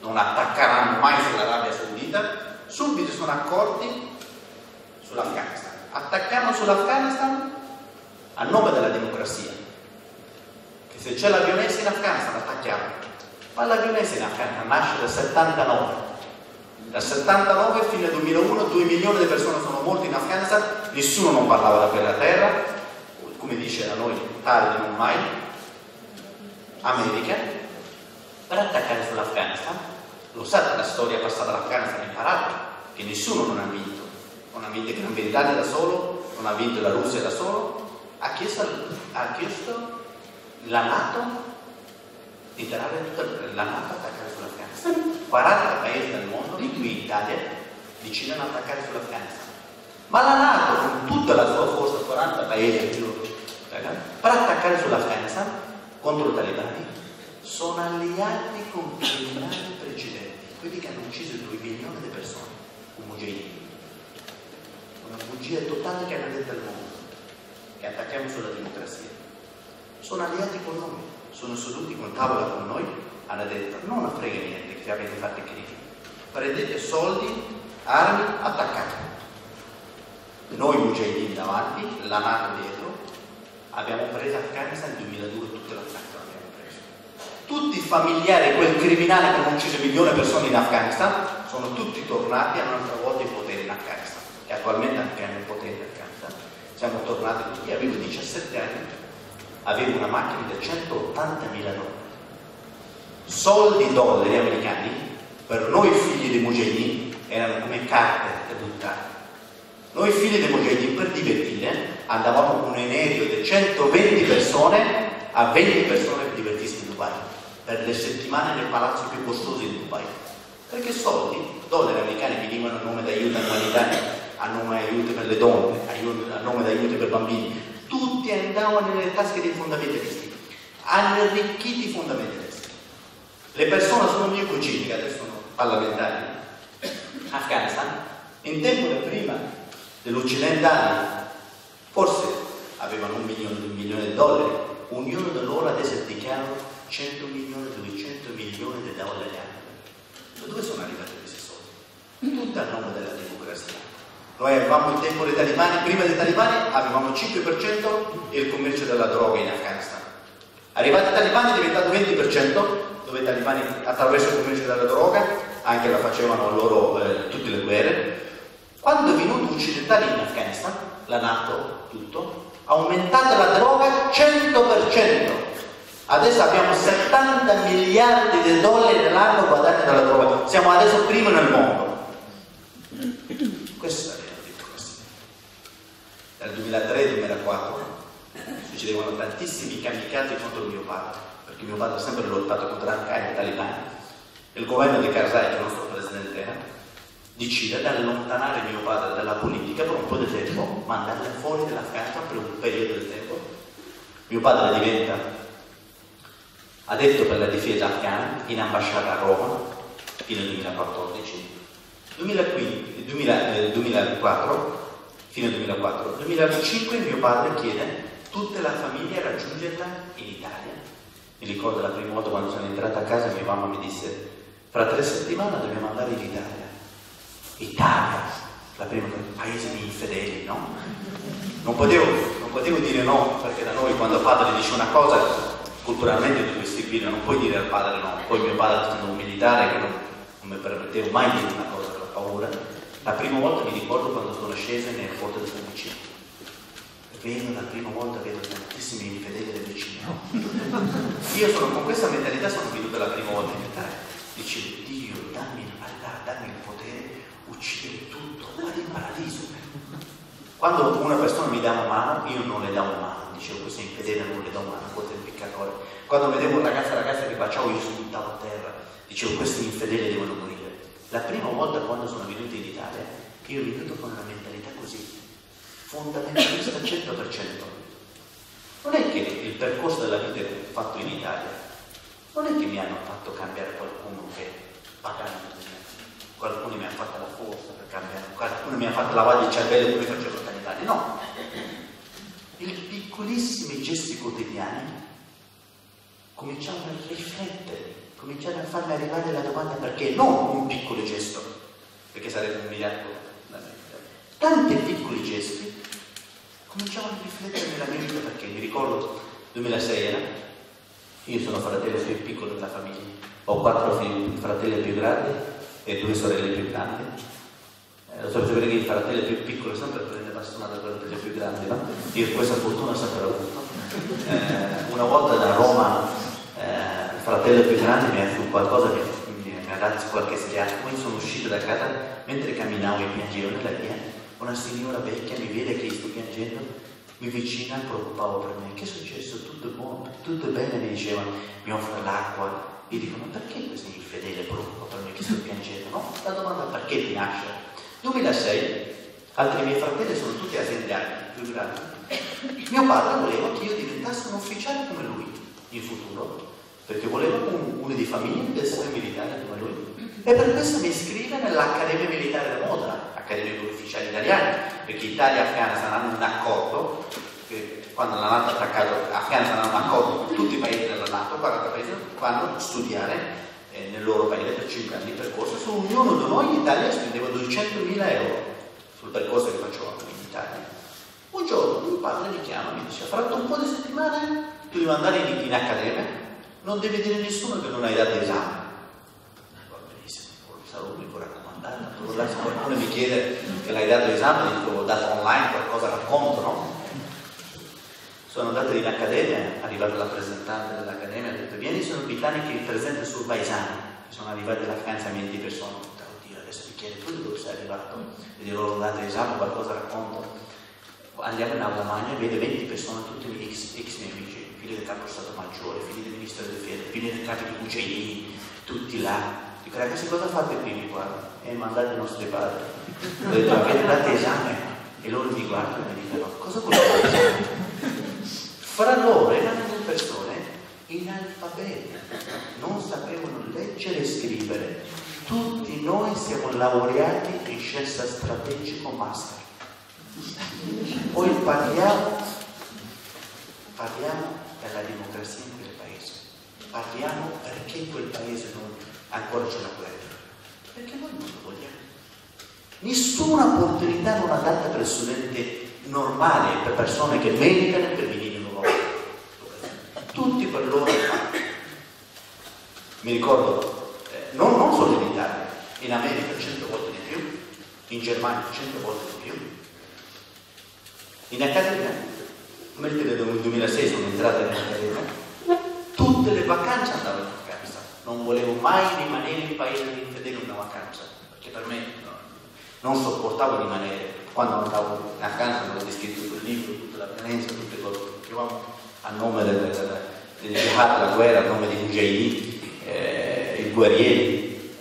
Non attaccheranno mai sull'Arabia Saudita, subito sono accorti sull'Afghanistan. Attaccano sull'Afghanistan a nome della democrazia. Che se c'è la violenza in Afghanistan, attacchiamo. Ma la violenza in Afghanistan nasce dal 79. Dal 79 fino al 2001, 2 milioni di persone sono morte in Afghanistan, nessuno non parlava da quella terra. Come dice a noi, tale non mai, America, per attaccare sull'Afghanistan. Lo sapete la storia passata dall'Afghanistan, imparate che nessuno non ha vinto. Non ha vinto Gran Bretagna da solo, non ha vinto la Russia da solo. Ha chiesto la NATO di tirare tutta la NATO a attaccare sull'Afghanistan. 40 paesi del mondo, di cui l'Italia, decidono ad attaccare sull'Afghanistan. Ma la NATO, con tutta la sua forza, 40 paesi più, per attaccare sull'Afghanistan contro i talebani, sono alleati con i criminali precedenti, quelli che hanno ucciso 2 milioni di persone, un mujahideen. Una bugia totale che hanno detto al mondo, che attacchiamo sulla democrazia. Sono alleati con noi, sono seduti con tavola con noi, hanno detto non la frega niente che avete fatto crisi, prendete soldi, armi, attaccate. Noi mujahideen davanti, la NATO dietro. Abbiamo preso Afghanistan nel 2002, tutta l'Afghanistan l'abbiamo preso. Tutti i familiari di quel criminale che hanno ucciso milioni di persone in Afghanistan sono tutti tornati un'altra volta in potere in Afghanistan, e attualmente anche hanno il potere in Afghanistan. Siamo tornati tutti, avevo 17 anni, avevo una macchina da 180.000 dollari. Soldi dollari americani, per noi figli dei mujahideen, erano come carte da buttare. Noi figli dei mujahideen, per divertire, andavamo con un aereo di 120 persone a 20 persone per divertirsi in Dubai, per le settimane nel palazzo più costoso di Dubai, perché soldi, dollari americani venivano a nome di aiuto all'umanità, a nome di aiuto per le donne, a nome di aiuto per i bambini, tutti andavano nelle tasche dei fondamentalisti, hanno arricchito i fondamentalisti. Le persone sono miei cugini, che adesso sono parlamentari in Afghanistan, in tempo del prima dell'occidentale forse avevano $1 milione, $2 milioni, ognuno di loro adesso è dichiarato 100 milioni, 200 milioni di dollari all'anno. Da dove sono arrivati questi soldi? Tutto a nome della democrazia. Noi avevamo il tempo dei talebani, prima dei talebani avevamo il 5% del commercio della droga in Afghanistan. Arrivati i talebani è diventato 20%, dove i talebani attraverso il commercio della droga anche la facevano loro tutte le guerre. Quando è venuto occidentale in Afghanistan, la NATO, tutto, ha aumentato la droga 100%. Adesso abbiamo 70 miliardi di dollari all'anno guadagnati dalla droga. Siamo adesso primi nel mondo. Questo è la democrazia. Dal 2003 al 2004 succedevano tantissimi kamikaze contro mio padre, perché mio padre ha sempre lottato contro Al-Qaeda e i talebani. Il governo di Karzai, che è il nostro presidente, decide di allontanare mio padre dalla politica per un po' di tempo, mandarlo fuori dall'Afghanistan per un periodo di tempo. Mio padre diventa addetto per la difesa afghana in ambasciata a Roma fino al 2014, 2004 fino al 2004, 2005 mio padre chiede tutta la famiglia a raggiungerla in Italia. Mi ricordo la prima volta quando sono entrata a casa, mia mamma mi disse: fra 3 settimane dobbiamo andare in Italia. Italia, la prima cosa, paese di infedeli, no? Non potevo dire no, perché da noi quando il padre dice una cosa, culturalmente devi stipire, non puoi dire al padre no. Poi mio padre era un militare che non mi permettevo mai di dire una cosa per paura. La prima volta mi ricordo quando sono scesa nel porto del San Vicino. Vedo la prima volta, vedo tantissimi infedeli del vicino. Io sono con questa mentalità, sono venuto la prima volta in Italia. Dice: Dio, dammi la palla, dammi il potere, uccidere tutto, guarda il paradiso. Quando una persona mi dà una mano, io non le do una mano. Dicevo, questo infedele non le do una mano, questo è un peccatore. Quando vedevo un ragazzo che baciavo, io spuntavo a terra. Dicevo, questi infedeli devono morire. La prima volta quando sono venuto in Italia, io sono venuto con una mentalità così. Fondamentalista 100%. Non è che il percorso della vita che ho fatto in Italia, non è che mi hanno fatto cambiare qualcuno che pagando, qualcuno mi ha fatto la forza per cambiare, qualcuno mi ha fatto lavare il cervello come facevo in Italia, no. I piccolissimi gesti quotidiani cominciamo a riflettere, cominciamo a farmi arrivare la domanda perché, non un piccolo gesto, perché sarebbe un miracolo. Tanti piccoli gesti cominciamo a riflettere nella mia vita, perché mi ricordo 2006 era, io sono fratello più piccolo della famiglia, ho 4 fratelli più grandi e 2 sorelle più grandi. Lo so perché il fratello più piccolo sempre prende la stonata da quello più grande, no? Io questa fortuna ho sempre avuto. Una volta da Roma il fratello più grande mi ha fatto qualcosa che mi ha dato qualche schiaffo, poi sono uscito da casa, mentre camminavo e piangevo nella via. Una signora vecchia mi vede che sto piangendo, mi vicina, preoccupavo per me. Che è successo? Tutto buono, tutto bene, mi diceva, mi offre l'acqua. Io dico, ma perché questo infedele preoccupa per me che sto piangendo? No, la domanda perché mi lascia. 2006, altri miei fratelli sono tutti aziendali, più grandi. Mio padre voleva che io diventassi un ufficiale come lui in futuro, perché voleva uno di famiglia di essere militare come lui. E per questo mi iscrive nell'Accademia Militare di Modena, Accademia degli Ufficiali Italiani, perché Italia e Afghanistan hanno un accordo, che quando la NATO ha attaccato, Afghanistan hanno un accordo con tutti i paesi della NATO, 40 paesi vanno a studiare nel loro paese per 5 anni di percorso. Su ognuno di noi in Italia spendeva 200.000 euro sul percorso che facevamo in Italia. Un giorno mio padre mi chiama e mi dice: fra un po' di settimane tu devi andare in accademia, non devi dire a nessuno che non hai dato esame. L'unico raccomandato, qualcuno mi chiede che l'hai dato esame, dico l'ho dato online, qualcosa racconto, no? Sono andato in accademia, è arrivato la rappresentante dell'accademia, ha detto: vieni, sono Bitani che rappresenta sul paesano. Sono arrivati dall'Afghanistan 20 persone, oddio, adesso mi chiede poi dove sei arrivato, e gli ho dato esame, qualcosa racconto. Andiamo in aula magna e vedo 20 persone, tutti gli ex miei amici, figli del capo stato maggiore, figli del ministro delle fiere, figli del capo di Cucciaini, tutti là. Dico: ragazzi, cosa fate prima qua? E mandate i nostri padri. Ho detto: avete dato esame? E loro mi guardano e mi dicono: cosa vuol dire? Fra loro erano 2 persone analfabete, non sapevano leggere e scrivere. Tutti noi siamo laureati in scienza strategica o master. Poi parliamo della democrazia in quel paese. Parliamo perché quel paese non... ancora c'è la guerra, perché noi non lo vogliamo. Nessuna opportunità non ha data per studenti normali, per persone che meritano per venire in Europa, tutti per loro. Mi ricordo non solo in Italia, in America 100 volte di più, in Germania 100 volte di più. In accademia, come nel 2006 sono entrato in accademia, tutte le vacanze andavano in Afghanistan. Non volevo mai rimanere in paese di infedeli una vacanza, perché per me non sopportavo rimanere. Quando andavo in Afghanistan avevo scritto tutto il libro, tutta la violenza, tutte cose che scrivevamo a nome del jihad, la guerra, a nome dei mujahideen, i guerrieri.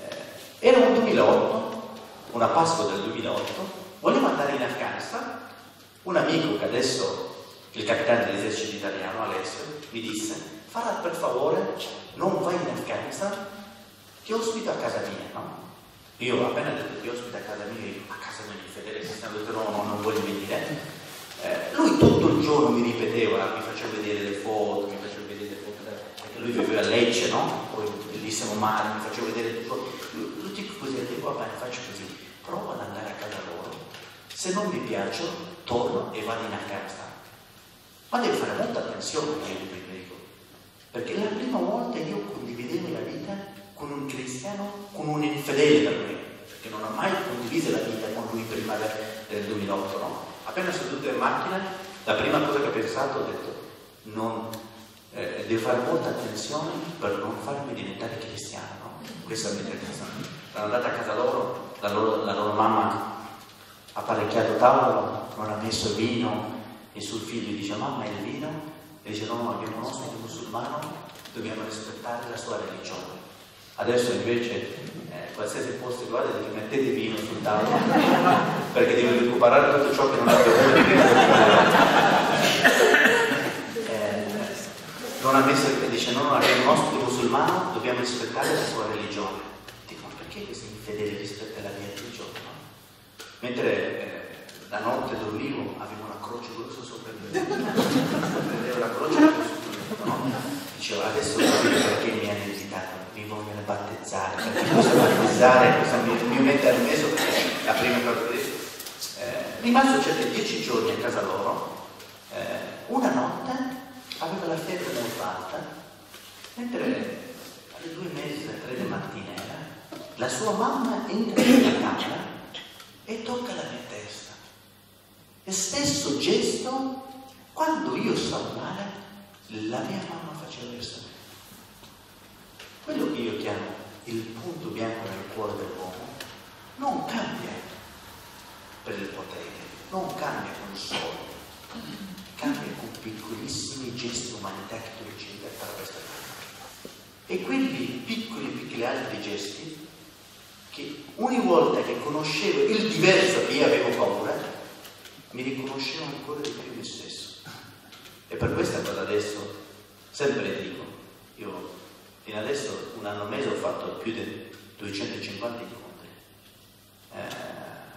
Era un 2008, una Pasqua del 2008, volevo andare in Afghanistan. Un amico che adesso il capitano dell'esercito italiano, Alessio, mi disse: Farhad, per favore, non vai in Afghanistan, ti ospito a casa mia, no? Io appena ho detto ti ospito a casa mia, io a casa mia, i fedeli si stanno detto no, non voglio venire. Lui tutto il giorno mi ripeteva, mi faceva vedere le foto, perché lui viveva a Lecce, no? Poi bellissimo mare, mi faceva vedere tutto. Lui tipo così, va bene, faccio così, provo ad andare a casa loro, se non mi piaccio torno e vado in Afghanistan. Ma devo fare molta attenzione perché la prima volta io condividevo la vita con un cristiano, con un infedele da me, perché non ho mai condiviso la vita con lui prima del 2008, no? Appena sono seduto in macchina, la prima cosa che ho pensato, ho detto, devo fare molta attenzione per non farmi diventare cristiano, no? Questa è la mia intenzione. Sono andata a casa loro, la loro mamma ha apparecchiato tavolo, non ha messo vino, e sul figlio dice, mamma è il vino? E dice, no, abbiamo il nostro musulmano, dobbiamo rispettare la sua religione. Adesso invece, qualsiasi posto che guarda, dice, mettete vino sul tavolo, perché devo recuperare tutto ciò che non avete avuto. Non ha messo, dice, no, abbiamo il nostro musulmano, dobbiamo rispettare la sua religione. Dico, ma perché questo infedele rispetta la mia religione? No? Mentre la notte dormivo, avevo una croce grossa sopra il mio vedevo la croce grossa sopra il mio, no? Dicevo, adesso capito perché mi hanno invitato, mi vogliono battezzare, perché cosa battezzare, cosa mi mette al meso, perché la prima cosa che rimasto circa 10 giorni a casa loro. Una notte avevo la febbre molto alta, mentre alle 2:30, 3 di mattina la sua mamma entra nella camera e tocca la mia testa. E stesso gesto, quando io stavo male, la mia mamma faceva questo. Quello che io chiamo il punto bianco nel cuore dell'uomo non cambia per il potere, non cambia con il sole, cambia con piccolissimi gesti umanità che tu ricevi attraverso la vita. E quelli piccoli altri gesti, che ogni volta che conoscevo il diverso che io avevo paura, mi riconoscevo ancora di più me stesso. E per questa cosa adesso sempre dico, io fino adesso un anno e mezzo ho fatto più di 250 incontri,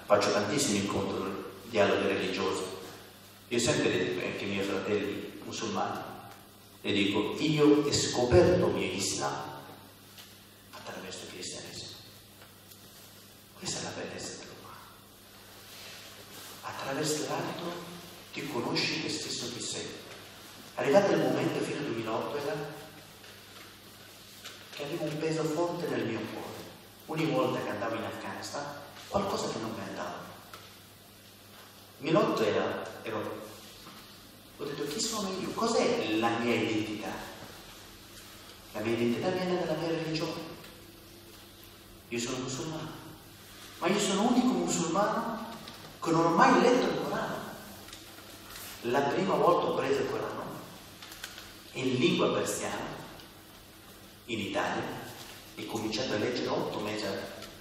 faccio tantissimi incontri, dialoghi religiosi. Io sempre dico anche ai miei fratelli musulmani, le dico, io ho scoperto il mio Islam attraverso il cristianesimo. Questa è la bellezza. Attraverso l'altro ti conosci te stesso chi sei. Arrivato il momento fino al 2008 era che avevo un peso forte nel mio cuore. Ogni volta che andavo in Afghanistan qualcosa che non mi andava. 2008 ero, ho detto, chi sono io? Cos'è la mia identità? La mia identità viene dalla mia religione. Io sono musulmano, ma io sono unico musulmano che non ho mai letto il Corano. La prima volta ho preso il Corano in lingua persiana in Italia e ho cominciato a leggere 8 mesi a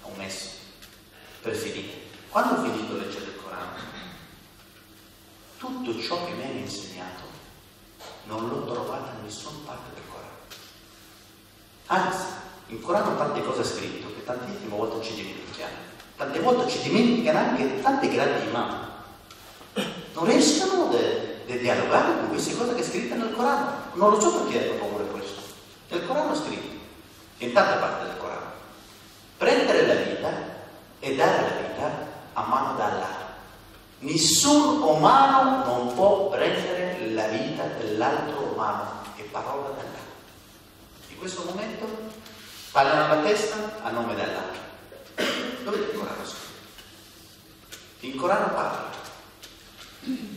un mese per finire. Quando ho finito di leggere il Corano, tutto ciò che mi hanno insegnato non l'ho trovato in nessuna parte del Corano. Anzi, in Corano tante cose scritto che tantissime volte ci dimentichiamo. Tante volte ci dimenticano anche tanti grandi imam. Non riescono a dialogare con queste cose che è scritta nel Corano. Non lo so perché hanno paura di questo. Nel Corano è scritto, in tante parti del Corano, prendere la vita e dare la vita a mano da Allah. Nessun umano non può prendere la vita dell'altro umano. È parola da Allah. In questo momento parlano alla testa a nome di Allah. Dov'è il Corano scritto? Il Corano parla,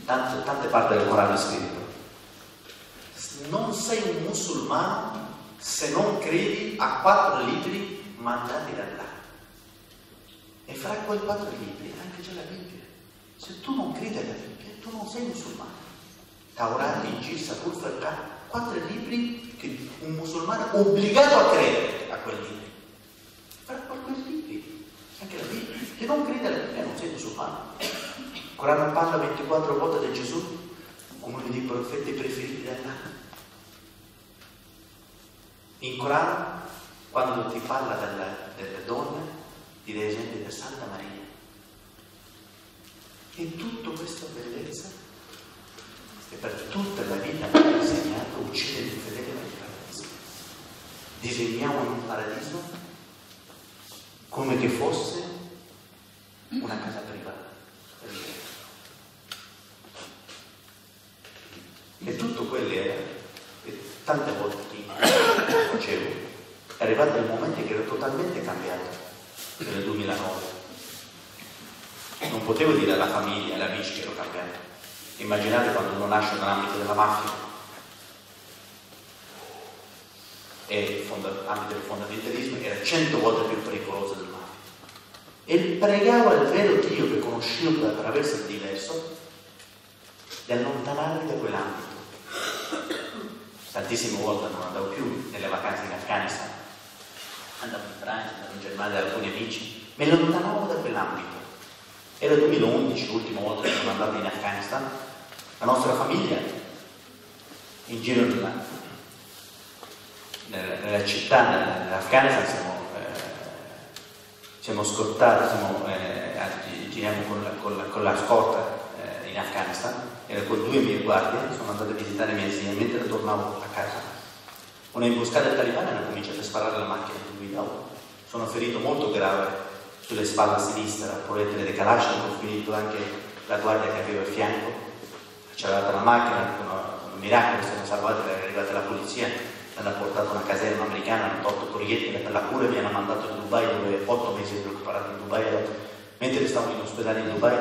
tante parti del Corano è scritto. Non sei un musulmano se non credi a 4 libri mandati da Allah. E fra quei 4 libri anche c'è la Bibbia. Se tu non credi alla Bibbia, tu non sei musulmano. Taurat, Injil, Zabur, Ferqan, 4 libri che un musulmano è obbligato a credere a quel libro. Fra quei libri. Anche la Bibbia, se non credi alla Bibbia non sei musulmano. Il Corano parla 24 volte di Gesù come uno dei profeti preferiti da Allah. In Corano, quando ti parla delle donne, ti dà esempio di Santa Maria. E tutta questa bellezza e per tutta la vita mi ha insegnato a uccidere il fedele nel paradiso. Disegniamo un paradiso come che fosse una casa privata. E tutto quello era, e tante volte facevo, è arrivato il momento che ero totalmente cambiato nel 2009. Non potevo dire alla famiglia, agli amici che ero cambiato. Immaginate quando uno nasce nell'ambito della mafia e l'ambito del fondamentalismo era 100 volte più pericoloso del mafia. E pregavo al vero Dio che conoscevo attraverso il diverso di allontanarmi da quell'ambito. Tantissime volte non andavo più nelle vacanze in Afghanistan, andavo in Francia, andavo in Germania da alcuni amici, mi allontanavo da quell'ambito. Era il 2011, l'ultima volta che sono andato in Afghanistan, la nostra famiglia, in giro nella città, nell'Afghanistan, siamo scortati, giriamo con la scorta in Afghanistan, ero con 2 mie guardie, sono andato a visitare mia zia mentre tornavo a casa. Una imboscata del talibano hanno cominciato a sparare alla macchina che guidavo, sono ferito molto grave sulle spalle a sinistra, proiettile di Kalashnikov, ho finito anche la guardia che avevo a fianco, accelerata la macchina, con un miracolo sono salvati, è arrivata la polizia, mi hanno portato a una caserma americana, hanno tolto proiettile per la cura e mi hanno mandato a Dubai, dove 8 mesi ero preparato in Dubai. Mentre stavo in ospedale in Dubai,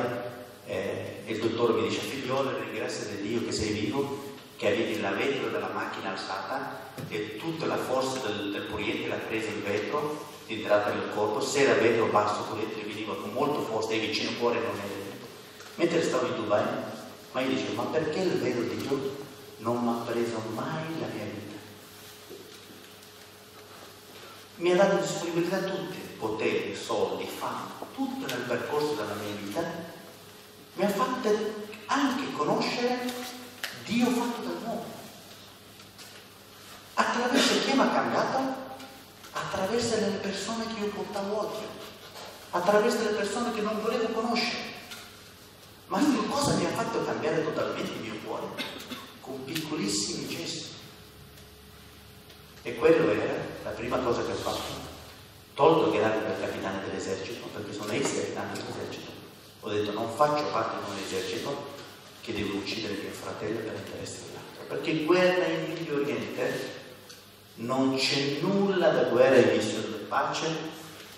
il dottore mi dice: figliolo, ringrazia Dio che sei vivo, che avevi la vetro della macchina alzata e tutta la forza del proiettile ha preso il vetro, ti è entrata nel corpo, se era vetro basso, il proiettile veniva con molto forza e vicino al cuore non era. Mentre stavo in Dubai, ma io dicevo: ma perché il vero Dio non mi ha preso mai la mia vita? Mi ha dato disponibilità tutte, poteri, soldi, fama, tutto nel percorso della mia vita, mi ha fatto anche conoscere Dio fatto dall'uomo. Attraverso chi mi ha cambiato? Attraverso le persone che io portavo odio, attraverso le persone che non volevo conoscere. Ma che cosa mi ha fatto cambiare totalmente il mio cuore? Con piccolissimi gesti. E quello era la prima cosa che ho fatto. Tolto il grado del capitano dell'esercito, perché sono ex capitano dell'esercito. Ho detto: non faccio parte di un esercito che devo uccidere mio fratello per l'interesse dell'altro, perché guerra in Medio Oriente non c'è nulla da guerra in missione della pace,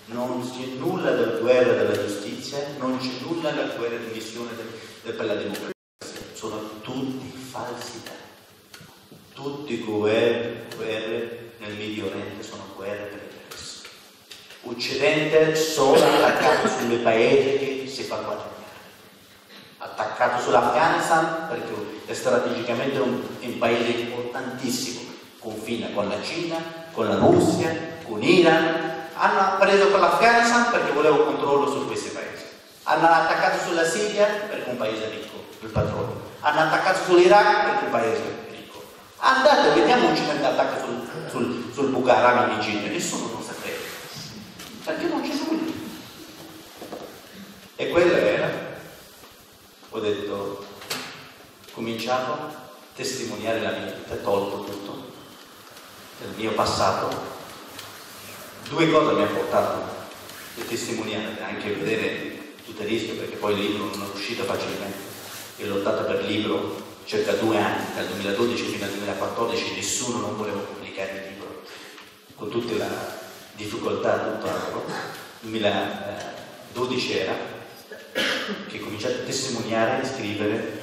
non c'è nulla da guerra della giustizia, non c'è nulla da guerra di missione per la democrazia, sono tutti falsità, tutti guerre nel Medio Oriente sono guerre per l'interesse, uccidente solo attaccato sulle paesi che si fa quadrare. Attaccato sull'Afghanistan perché è strategicamente un paese importantissimo, confina con la Cina, con la Russia, con l'Iran. Hanno preso per l'Afghanistan perché volevano controllo su questi paesi. Hanno attaccato sulla Siria perché è un paese ricco, il petrolio. Hanno attaccato sull'Iraq perché è un paese ricco. Andate, vediamo l'Occidente attacca sul Bukhara in Egitto, nessuno lo sapeva. Perché non c'è nulla. E quello era. Ho detto, cominciavo a testimoniare la mia vita, tolto tutto del mio passato. 2 cose mi ha portato a testimoniare, anche a vedere tutto il rischio, perché poi il libro non è uscito facilmente. Io l'ho lottato per il libro circa 2 anni, dal 2012 fino al 2014, nessuno non voleva pubblicare il libro, con tutta la difficoltà, tutto altro. 2012 era che cominciate a testimoniare e scrivere,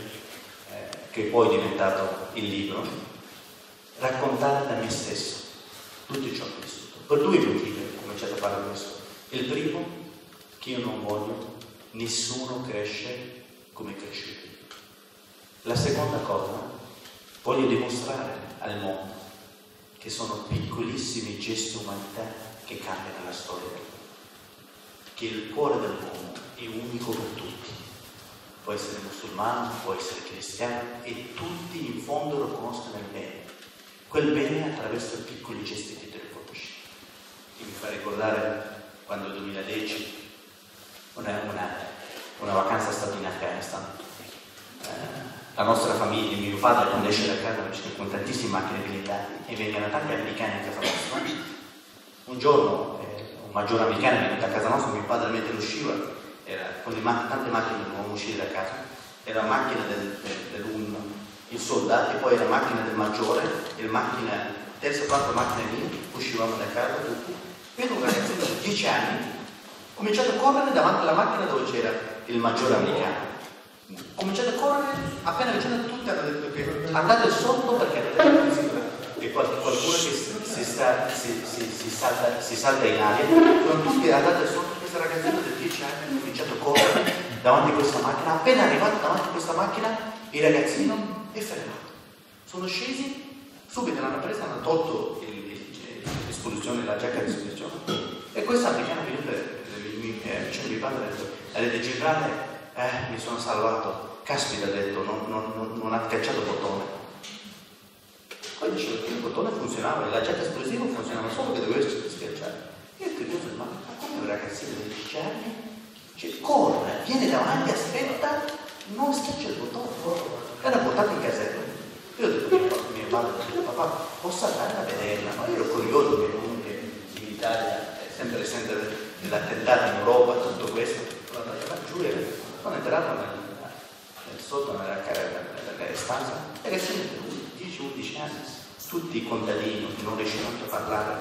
che poi è diventato il libro, raccontare da me stesso tutto ciò che ho vissuto. Per 2 motivi ho cominciato a fare questo. Il primo, che io non voglio, nessuno cresce come cresciuto. La seconda cosa, voglio dimostrare al mondo che sono piccolissimi gesti umanità che cambiano la storia del mondo, che il cuore dell'uomo è unico per tutti, può essere musulmano, può essere cristiano, e tutti in fondo lo conoscono il bene, quel bene attraverso piccoli gesti che te lo conosci. Che mi fa ricordare quando nel 2010 una vacanza è stata in Afghanistan, la nostra famiglia, mio padre quando esce da casa con tantissime macchine militari e venivano tanti americani a casa nostra. Un giorno un maggiore americano è venuto a casa nostra, mio padre mentre usciva, era con tante macchine che dovevamo uscire da casa, era la macchina dell'un, il soldato, e poi era la macchina del maggiore, e la macchina, terza o quarta macchina mia, uscivamo da casa tutti. Vedo un ragazzo da 10 anni, ho cominciato a correre davanti alla macchina dove c'era il maggiore americano. Ho cominciato a correre, appena vicino tutti hanno detto che andate sotto perché qualcuno si salta in aria. Sono tutti andati sotto. Questa ragazzina del 10 anni ha cominciato a correre davanti a questa macchina. Appena arrivato davanti a questa macchina, il ragazzino è fermato. Sono scesi, subito l'hanno presa, hanno tolto l'esposizione, la giacca di esposizione. E questa americana è venuta, dicendo mio padre, ha detto, girate. Mi sono salvato, caspita, ha detto, non ha cacciato il bottone. Poi diceva che il bottone funzionava, la giacca esplosiva funzionava, solo che dovevo schiacciare. Io ho chiesto, ma come un ragazzino di 10 anni, cioè, corre, viene davanti, aspetta, non schiaccia il bottone, corre. L'hanno portato in caserma. Io ho detto, mio padre, papà, posso andare a vederla? Ma io ero curioso che comunque in Italia, sempre dell'attentato in Europa, tutto questo, giù e sono entrato sotto nella stanza, perché sono 10-11 anni, tutti i contadini che non riuscivano a parlare,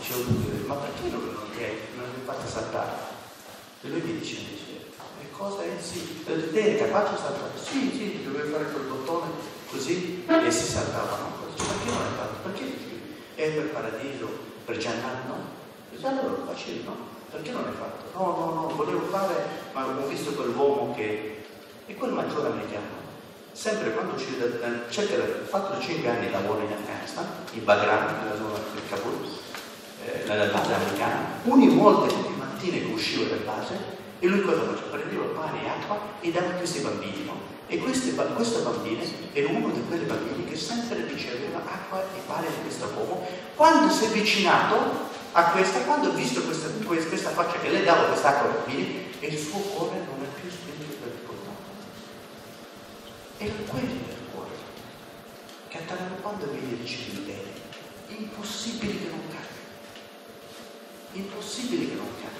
dicevo, ma perché non mi fate saltare? E lui mi diceva, che cosa è? Sì, lei è capace di saltare? Sì, sì, dovevi fare quel bottone così e si saltavano. Perché non l'hai fatto? Perché è per paradiso, per Giannano? No? E allora lo facevi, no? Perché non l'hai fatto? No, volevo fare, ma ho visto quell'uomo che... E quel maggiore americano, sempre quando uscì da... Cerca di fatto 5 anni di lavoro in Afghanistan, in Bagram, nella zona del Kabul, nella base americana, ogni volta di mattina che usciva dalla base, e lui cosa faceva? Prendeva pane e acqua e dava a questi bambini, no? E questo bambino era uno di quei bambini che sempre riceveva acqua e pane di questo uomo. Quando si è avvicinato a questa, quando ho visto questa faccia che lei dava quest'acqua ai bambini, e il suo cuore non è più spento per il contatto. Era quello il cuore che andavano quando vedi riceve il bene. Impossibile che non cambi. Impossibile che non cambi.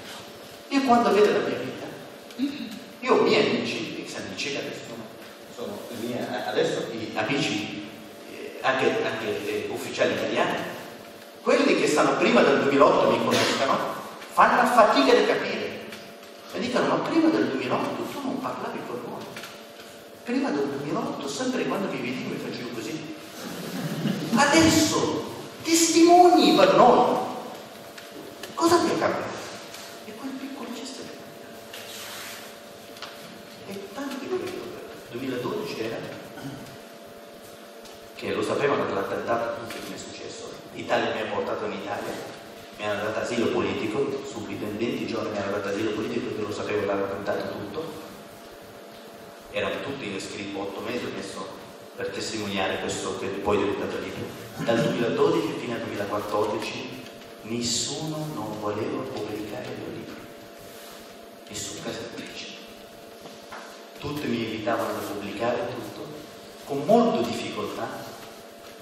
Io quando vedo la mia vita, io ho miei amici, ex-amici che adesso sono adesso amici, anche ufficiali italiani. Quelli che stanno prima del 2008 mi conoscono, fanno la fatica di capire. Mi dicono, ma prima del 2008 tu non parlavi con noi. Prima del 2008, sempre quando mi vedi mi facevo così. Adesso testimoni per noi. Cosa ti è cambiato? E quel piccolo gesto è cambiato. E tanti quelli che ho detto. 2012 era, che lo sapevano dell'attentato, tutto che mi è successo. L'Italia mi ha portato in Italia, mi hanno dato asilo politico, subito in 20 giorni mi hanno dato asilo politico perché lo sapevo, l'hanno tentato tutto. Erano tutti iscritti, 8 mesi messo per testimoniare questo che poi è diventato libero. Dal 2012 fino al 2014 nessuno non voleva pubblicare il mio libro. Nessun casattrice. Tutti mi invitavano a pubblicare tutto, con molta difficoltà.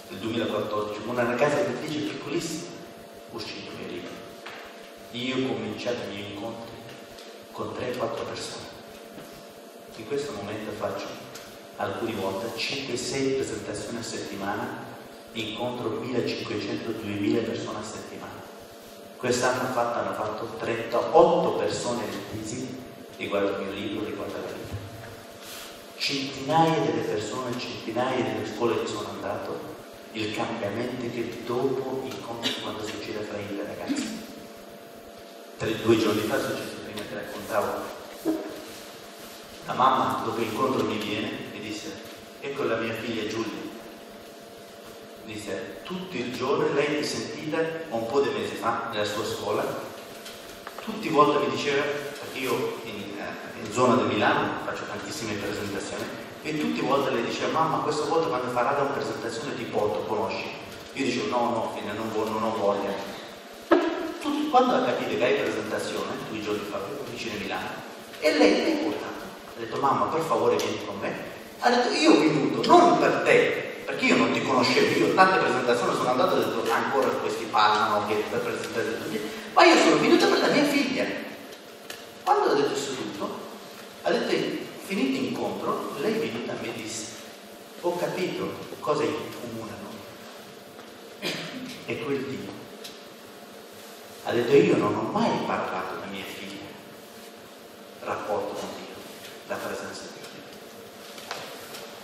Nel 2014, una ragazza che dice piccolissima, uscì il mio libro. Io ho cominciato i miei incontri con 3-4 persone. In questo momento faccio alcune volte 5-6 presentazioni a settimana, incontro 1500-2000 persone a settimana. Quest'anno hanno fatto 38 persone rettisi riguardo il mio libro, riguardo la vita. Centinaia delle persone, centinaia delle scuole che sono andato, il cambiamento che dopo incontri quando succede fra i ragazzi. 2 giorni fa è successo, prima che raccontavo, la mamma dopo l'incontro mi viene e disse, ecco la mia figlia Giulia, disse, tutto il giorno lei mi sentiva un po' di mesi fa nella sua scuola, tutte le volte mi diceva, perché io in zona di Milano faccio tantissime presentazioni, e tutte le volte le diceva, mamma questa volta quando farà una presentazione ti porto, conosci? Io dicevo, no, non ho voglia. Tutti, quando ha capito che hai presentazione, 2 giorni fa, vicino a Milano, e lei mi ha portato, ha detto, mamma per favore vieni con me, ha detto io ho venuto non per te, perché io non ti conoscevo, io tante presentazioni sono andato e ho detto ancora questi parlano che per presentare, ma io sono venuto per la mia figlia. Quando l'ho detto seduto, ha detto finito l'incontro, lei è venuta a me e disse ho capito cosa incomunano, e quel Dio ha detto io non ho mai parlato da mia figlia rapporto con Dio, la presenza di Dio,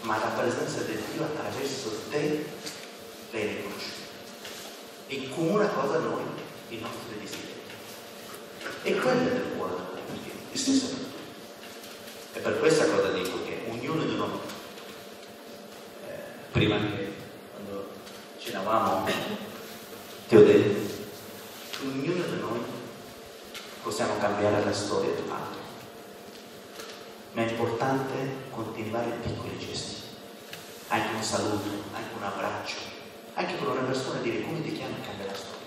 ma la presenza di Dio attraverso te lei le conosce e comuna cosa noi i nostri desideri, e quello è il cuore di Dio, il senso di Dio. E per questa cosa dico che ognuno di noi, prima che quando cenavamo ti ho detto, ognuno di noi possiamo cambiare la storia di un altro, ma è importante continuare piccoli gesti, anche un saluto, anche un abbraccio, anche per una persona dire come ti chiami cambia la storia.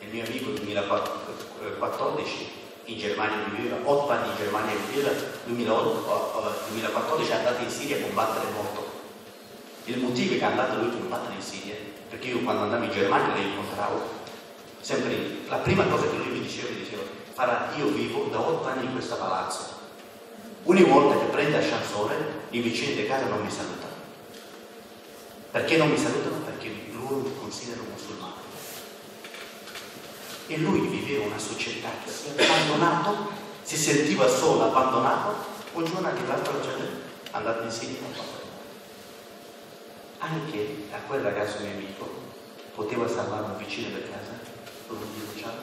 Il mio amico nel 2014 in Germania viveva, 8 anni in Germania viveva, 2014 è andato in Siria a combattere morto. Il motivo è che è andato lui a combattere in Siria, perché io quando andavo in Germania lo incontravo, sempre la prima cosa che lui mi diceva, Farhad, io vivo da 8 anni in questo palazzo, ogni volta che prende l'ascensore i vicini di casa non mi salutano. Perché non mi salutano? Perché loro mi considerano musulmano. E lui viveva una società che si è abbandonato, si sentiva solo, abbandonato, un giorno anche l'altro giorno è andato in Siria con papà. Anche a quel ragazzo mio amico poteva salvare un vicino da casa, dove gli bruciava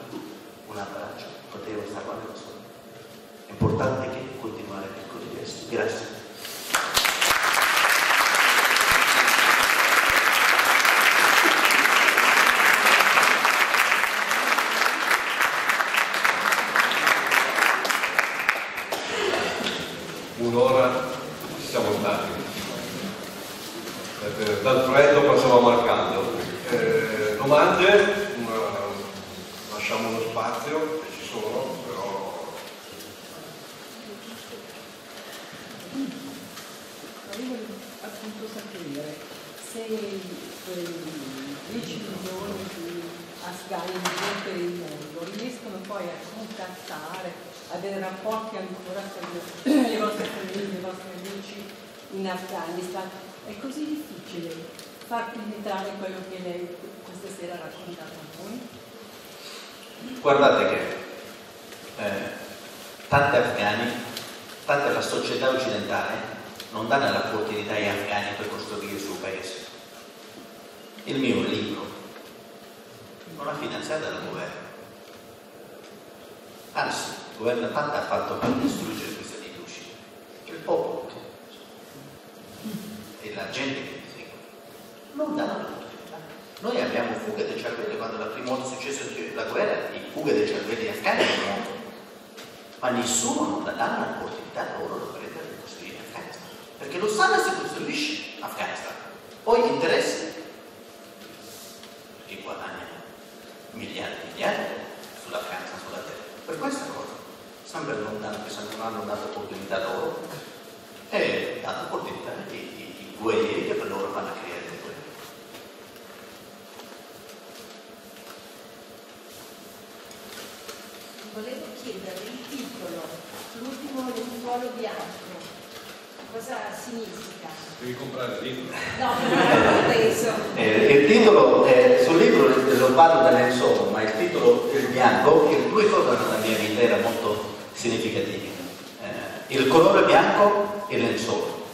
un abbraccio, poteva salvare la sua. L'importante è che continuare piccoli gesti. Grazie. Un'ora siamo stati, dal freddo passavamo al caldo. Domande? Lasciamo lo spazio, che ci sono, però... Io volevo appunto sapere se 10 milioni di afghani in giro per il mondo riescono poi a contattare, avere rapporti ancora con le vostre famiglie, i vostri amici in Afghanistan. È così difficile far penetrare quello che lei questa sera ha raccontato a voi? Guardate che tanti afghani, tanta la società occidentale non danno l'opportunità agli afghani per costruire il suo paese. Il mio libro non è finanziato dal governo, anzi il governo tanto ha fatto per distruggere questa fiducia che il popolo e la gente che mi segue non danno l'opportunità. Noi abbiamo fughe dei cervelli, quando la prima volta è successo la guerra i fughe dei cervelli afghani erano, ma nessuno non danno l'opportunità loro di prendere e costruire Afghanistan, perché lo sanno si costruisce Afghanistan, poi interessi che guadagnano miliardi e miliardi sull'Afghanistan, sulla terra. Per questa cosa sempre non hanno dato opportunità loro e dato opportunità ai guerrieri che per loro vanno a creare le guerre. Volevo chiedere il titolo L'ultimo lenzuolo bianco, cosa significa? Devi comprare il libro? No, non l'ho preso. Il titolo sul libro lo parlo da lenzuolo, ma il titolo è il bianco, che due cose nella mia vita erano molto significative. Il colore bianco e il lenzuolo.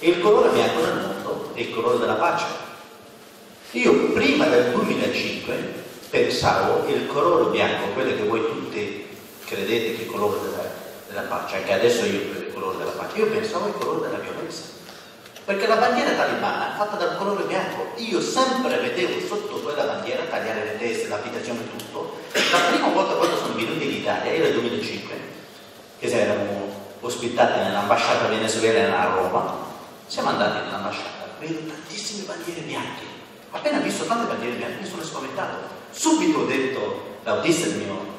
E il colore bianco nel mondo è il colore della pace. Io prima del 2005 pensavo il colore bianco, quello che voi tutti credete che è il colore della pace, anche adesso io credo il colore della pace, io pensavo il colore della violenza. Perché la bandiera talibana è fatta dal colore bianco, io sempre vedevo sotto quella bandiera tagliare le teste, l'abitazione, tutto. La prima volta quando sono venuti in Italia era il 2005, che se eravamo ospitati nell'ambasciata venezuelana a Roma, siamo andati nell'ambasciata, vedo tantissime bandiere bianche, appena visto tante bandiere bianche mi sono spaventato, subito ho detto, l'autista del mio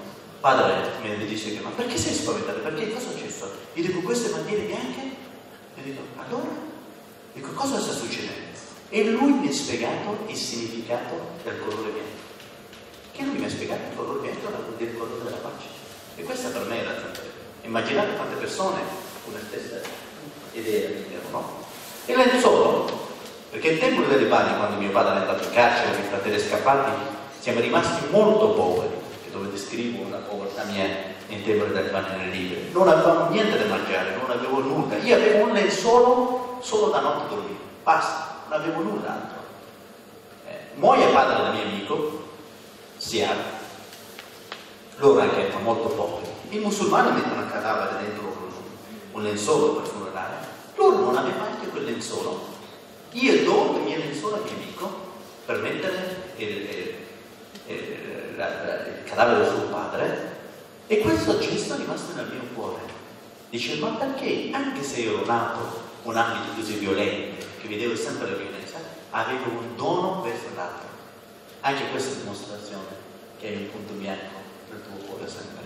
padre mi disse che ma perché sei spaventato, perché cosa è successo? Gli dico queste bandiere bianche? Gli dico allora? Dico, cosa sta succedendo? E lui mi ha spiegato il significato del colore bianco. Che lui mi ha spiegato il colore bianco era il colore della pace. E questa per me era tutta. Immaginate quante persone con la stessa idea avevano, no? E lei solo, perché il tempo delle Bani, quando mio padre è andato in carcere, i miei fratelli scappati, siamo rimasti molto poveri, che dove descrivo una povertà mia in tempo delle Bani libere. Non avevamo niente da mangiare, non avevo nulla. Io avevo un lenzuolo solo da notte dormire, basta, non avevo null'altro. Muoia padre del mio amico, Siano, loro anche erano molto poveri. I musulmani mettono a cadavere dentro un lenzuolo per funerare, loro non avevano anche quel lenzuolo. Io do il mio lenzuolo al mio amico per mettere il cadavere del suo padre, e questo gesto è rimasto nel mio cuore. Dice, ma perché anche se io ero nato in un ambito così violento, che vedevo sempre la violenza, avevo un dono verso l'altro. Anche questa è dimostrazione che è un punto bianco nel tuo cuore sempre.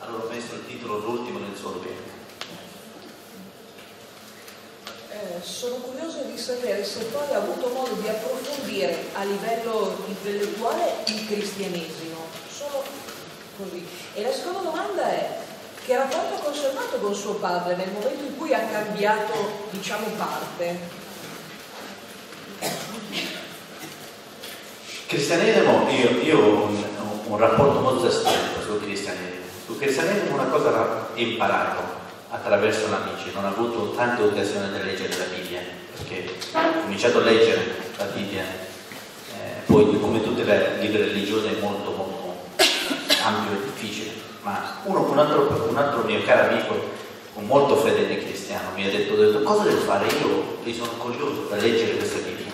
Allora ho messo il titolo L'ultimo lenzuolo bianco. Sono curiosa di sapere se poi ha avuto modo di approfondire a livello intellettuale il cristianesimo, solo così. E la seconda domanda è, che rapporto ha conservato con suo padre nel momento in cui ha cambiato, diciamo, parte? Cristianesimo, io ho un rapporto molto stretto sul cristianesimo. Sul cristianesimo una cosa ho imparato attraverso l'amici, non ho avuto tante occasioni di leggere la Bibbia, perché ho cominciato a leggere la Bibbia, poi come tutte le libere religioni è molto, molto ampio e difficile, ma un altro mio caro amico, un molto fedele cristiano, mi ha detto cosa devo fare io, e sono curioso da leggere questa Bibbia.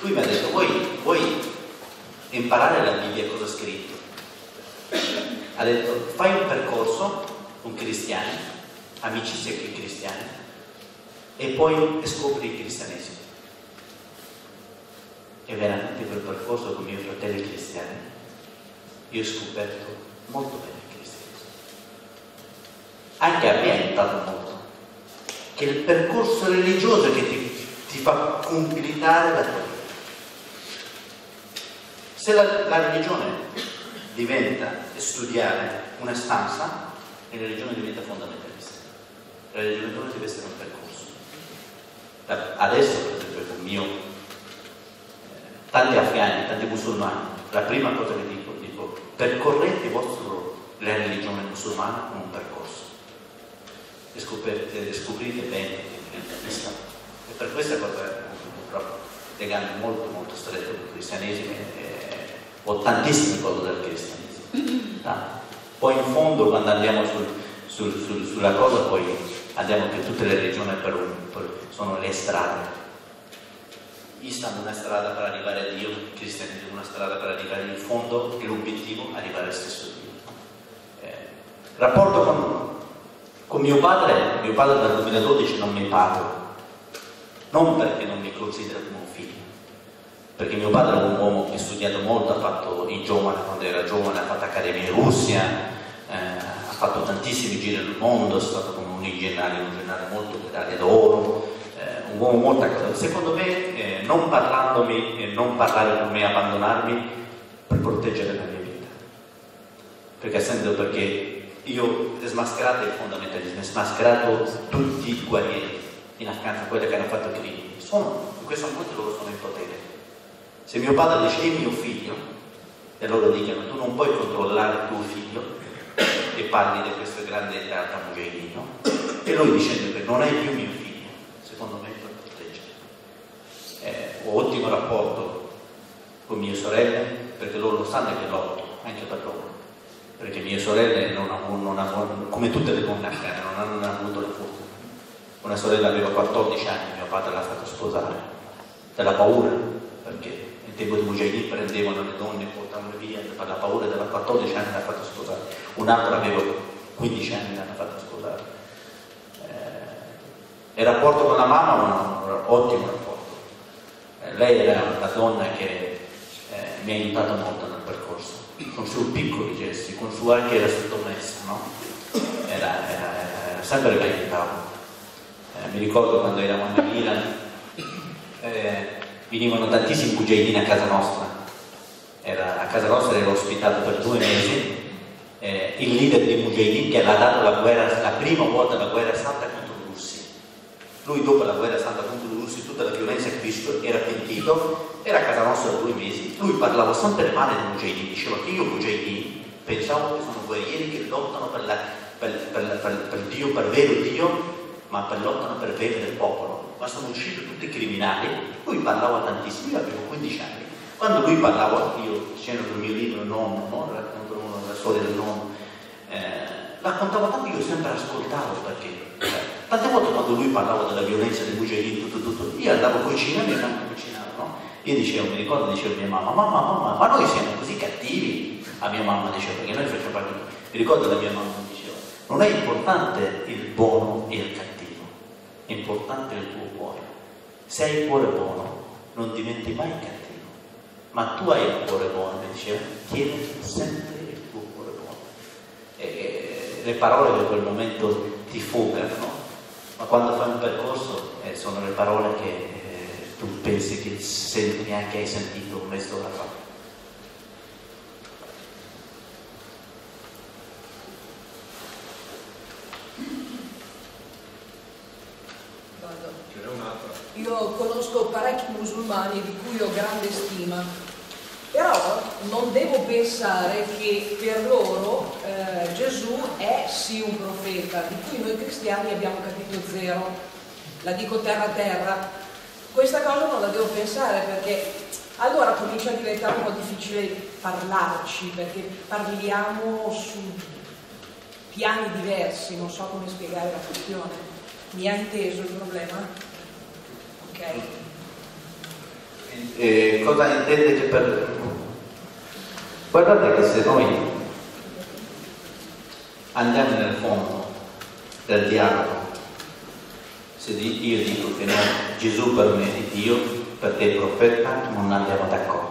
Lui mi ha detto, vuoi imparare la Bibbia cosa è scritto? Ha detto, fai un percorso con cristiani, amicizia con i cristiani, e poi scopri il cristianesimo. E veramente quel percorso con i miei fratelli cristiani io ho scoperto molto bene il cristianesimo. Anche a me ha aiutato molto, che il percorso religioso che ti fa completare la tua vita. Se la religione diventa studiare una stanza, la religione diventa fondamentalista. La religione deve essere un percorso. Adesso, per esempio, con mio tanti afghani, tanti musulmani, la prima cosa che dico, percorrete la religione musulmana con un percorso e scoprite bene l'Islam. E per questa cosa ho legami molto molto stretto con il cristianesimo, ho tantissime cose del cristianesimo. Poi in fondo, quando andiamo sulla cosa, poi andiamo che tutte le regioni sono le strade. Islam è una strada per arrivare a Dio, cristianesimo è una strada per arrivare in fondo, e l'obiettivo è arrivare allo stesso Dio. Rapporto con mio padre dal 2012 non mi parla, non perché non mi considera come un figlio, perché mio padre è un uomo che ha studiato molto, ha fatto il giovane, quando era giovane ha fatto accademia in Russia, ha fatto tantissimi giri nel mondo, è stato come un generale molto medaglia d'oro, un uomo molto accaduto. Secondo me non parlandomi, non parlare con me, abbandonarmi per proteggere la mia vita, perché essendo perché io smascherato il fondamentalismo, smascherato tutti i guerrieri in Afghanistan, quelli che hanno fatto crimini, in questo momento loro sono in potere. Se mio padre dice è mio figlio, e loro dicono tu non puoi controllare tuo figlio, e parli di questo grande realtà muggerino, e lui dicendo che non è più mio figlio, secondo me per proteggere. Ho ottimo rapporto con mia sorella, perché loro sanno che lotto, anche per loro, perché mia sorella non ha, come tutte le donne afghane, non hanno avuto la fortuna. Una sorella aveva 14 anni, mio padre l'ha fatto sposare, dalla paura, perché tempo di Mujahideen prendevano le donne e portavano via per la paura, della 14 anni l'ha fatto sposare, un'altra aveva 15 anni l'hanno fatto sposare. Il rapporto con la mamma è un ottimo rapporto. Lei era una donna che mi ha aiutato molto nel percorso, con i suoi piccoli gesti, con suo anche era sottomessa, no? Era sempre mi aiutava. mi ricordo quando eravamo a Milan, venivano tantissimi mujahideen a casa nostra. A casa nostra era ospitato per 2 mesi il leader dei mujahideen che aveva dato la prima volta la guerra santa contro i russi. Lui dopo la guerra santa contro i russi, tutta la violenza che Cristo era pentito, era a casa nostra da 2 mesi. Lui parlava sempre male dei mujahideen, diceva che io mujahideen pensavo che sono guerrieri che lottano per Dio, per vero Dio, ma per lottano per bene del popolo, ma sono usciti tutti criminali. Lui parlava tantissimo, io avevo 15 anni. Quando lui parlava, io dicendo il mio libro non racconto la storia del nonno, raccontavo tanto, io sempre ascoltavo, perché tante volte quando lui parlava della violenza dei mujahideen, tutto, io andavo a cucinare, mia mamma cucinava, no? Io dicevo, mi ricordo, dicevo a mia mamma, mamma, ma noi siamo così cattivi? A mia mamma diceva, perché noi facciamo parte, mi ricordo la mia mamma diceva, non è importante il buono e il cattivo, è importante il tuo cuore. Se hai il cuore buono non diventi mai cattivo, ma tu hai il cuore buono, mi diceva, tieni sempre il tuo cuore buono. E le parole per quel momento ti fugano, ma quando fai un percorso sono le parole che tu pensi che neanche hai sentito un mese d'ora fa. Io conosco parecchi musulmani di cui ho grande stima, però non devo pensare che per loro Gesù è sì un profeta, di cui noi cristiani abbiamo capito zero. La dico terra, questa cosa non la devo pensare, perché allora comincia a diventare un po' difficile parlarci, perché parliamo su piani diversi, non so come spiegare la questione. Mi ha inteso il problema? Cosa intendete per... Guardate che se noi andiamo nel fondo del dialogo, se io dico che no, Gesù per me è Dio, per te è profeta, non andiamo d'accordo.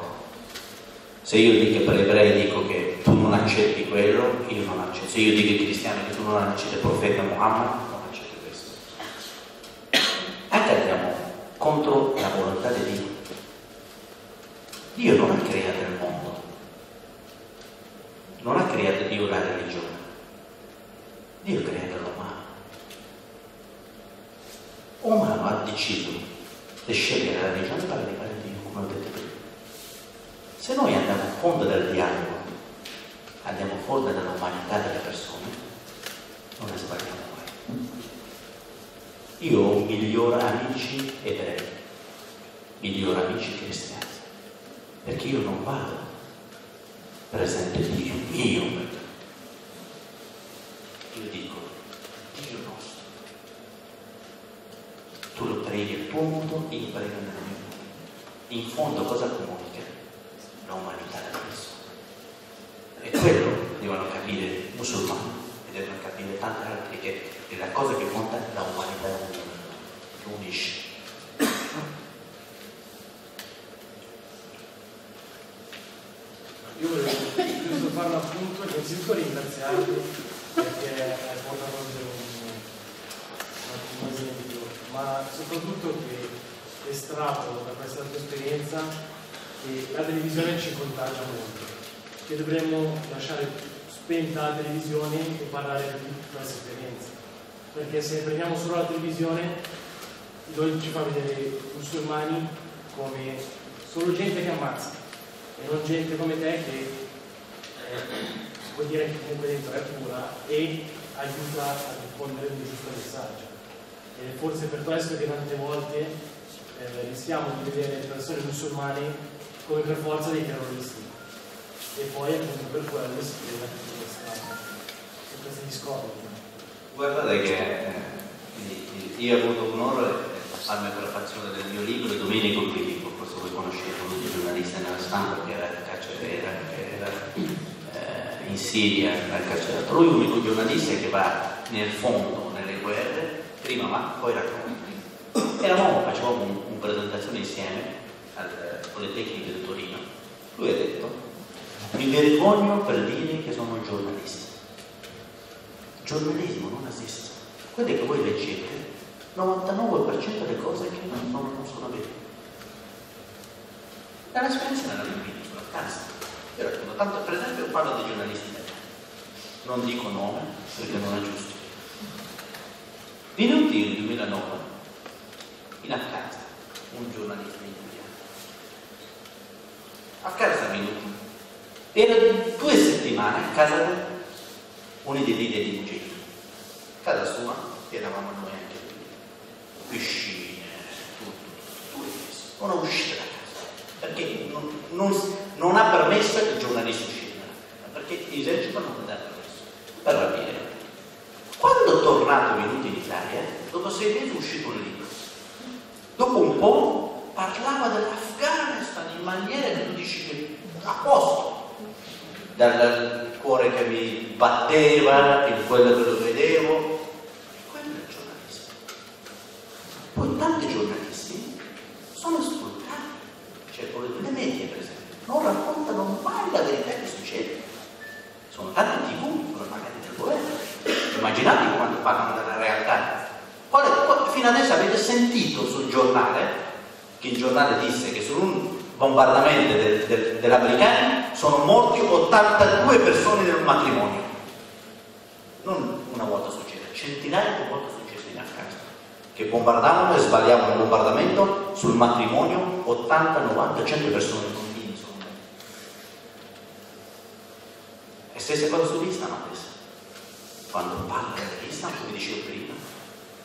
Se io dico per gli ebrei dico che tu non accetti quello, io non accetto. Se io dico ai cristiani che tu non accetti il profeta Muhammad, non accetto questo. Anche andiamo contro la volontà di Dio. Dio non ha creato il mondo, non ha creato Dio la religione, Dio ha creato l'umano. Umano ha deciso di scegliere la religione per arrivare a Dio, come ho detto prima. Se noi andiamo a fondo del dialogo, andiamo a fondo dell'umanità delle persone, non ne sbagliamo. Io ho migliori amici ebrei, migliori amici cristiani, perché io non vado presente Dio mio, io dico Dio nostro, tu lo preghi il tuo mondo e io prego nel mio mondo. In fondo cosa comunica? L'umanità della persona. E quello devono capire i musulmani e devono capire tante altre, che è la cosa che conta, la umanità che unisce. Io volevo fare un appunto e innanzitutto ringraziarvi, perché è portato un esempio, ma soprattutto che estrappo da questa tua esperienza che la televisione ci contagia molto, che dovremmo lasciare spenta la televisione e parlare di questa esperienza. Perché se prendiamo solo la televisione, noi ci fa vedere i musulmani come solo gente che ammazza e non gente come te che si può dire che comunque dentro è pura e aiuta a diffondere il giusto messaggio. E forse per questo che tante volte rischiamo di vedere le persone musulmane come per forza dei terroristi e poi appunto per quello si crea questa discordia. Guardate che io ho avuto l'onore di farmi la prefazione del mio libro, Domenico, questo voi conoscete, un giornalista nella stampa che era carcerato, in Siria, era carcerato. Lui è l'unico giornalista che va nel fondo, nelle guerre, prima ma poi racconta. Eravamo, facevamo una presentazione insieme al Politecnico di Torino. Lui ha detto, mi vergogno per dire che sono un giornalista. Giornalismo non esiste. Quello che voi leggete 99% delle cose che non sono vere. È un'esperienza nella mia vita, sull'Afghanistan. Io racconto tanto, per esempio parlo di giornalisti italiani, non dico nome perché non è giusto. Viene un tiro nel 2009 in Afghanistan, un giornalista italiano. Afghanistan venuto, era 2 settimane a casa di uno dei leader di Luigi. Casa sua, eravamo noi anche lì, piscine, tutto. Non è uscita da casa, perché non ha permesso che il giornalista uscisse, perché l'esercito non ha permesso. Per la via. Quando è tornato venuto in Italia, dopo 6 mesi è uscito un libro. Dopo un po' parlava dell'Afghanistan in maniera che tu dici che a posto. Dal cuore che mi batteva, in quello che lo vedevo. Poi tanti giornalisti sono sfruttati, cioè le medie per esempio, non raccontano mai la verità che succede. Sono tanti tv, sono pagati del governo. Immaginate quando parlano della realtà. Fino adesso avete sentito sul giornale che il giornale disse che su un bombardamento dell'Afghanistan sono morti 82 persone nel matrimonio. Non una volta succede, centinaia di volte succede in Afghanistan. Che bombardavano e sbagliavano il bombardamento sul matrimonio, 80, 90, 100 persone con bambini sono morti. E stessa cosa sull'Islam adesso. Quando parla dell'Islam, come dicevo prima,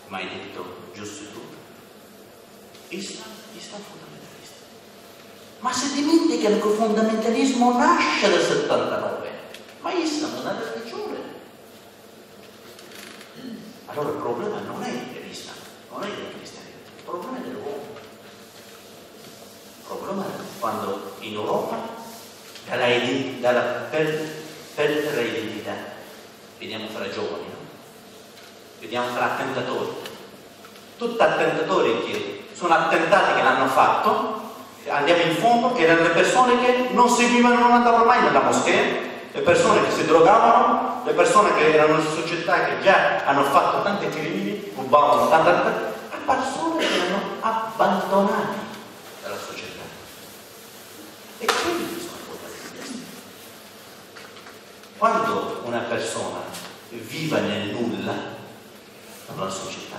come hai detto giusto tu, Islam fondamentalista. Ma se dimenticano che il fondamentalismo nasce dal 79, ma Islam non è religione. Allora il problema non è l'Islam. Non è del cristianesimo, il problema è dell'uomo. Il problema è quando in Europa perdere l'identità, vediamo fra giovani, no? Vediamo fra attentatori, tutti attentatori che sono attentati che l'hanno fatto, andiamo in fondo, che erano le persone che non seguivano, non andavano mai nella moschea, le persone che si drogavano, le persone che erano in società che già hanno fatto tanti crimini, rubavano a persone che erano abbandonate dalla società. E quindi sono portati. Quando una persona vive nel nulla, non la società, è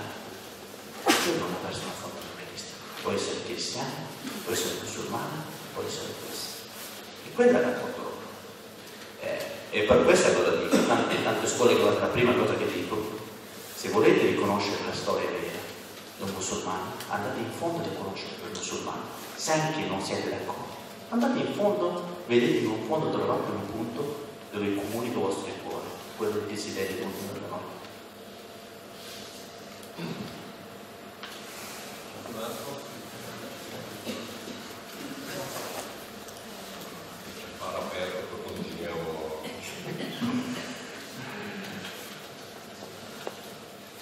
una persona fondamentalista. Può essere cristiana, può essere musulmana, può essere questa. E quella è la porta. E per questa cosa dico, tante scuole, la prima cosa che dico, se volete riconoscere la storia vera di un musulmano, andate in fondo a riconoscere quel musulmano, se anche non siete d'accordo. Andate in fondo, vedete che in fondo trovate un punto dove comunica il vostro cuore, quello che desiderio di continuare la notte.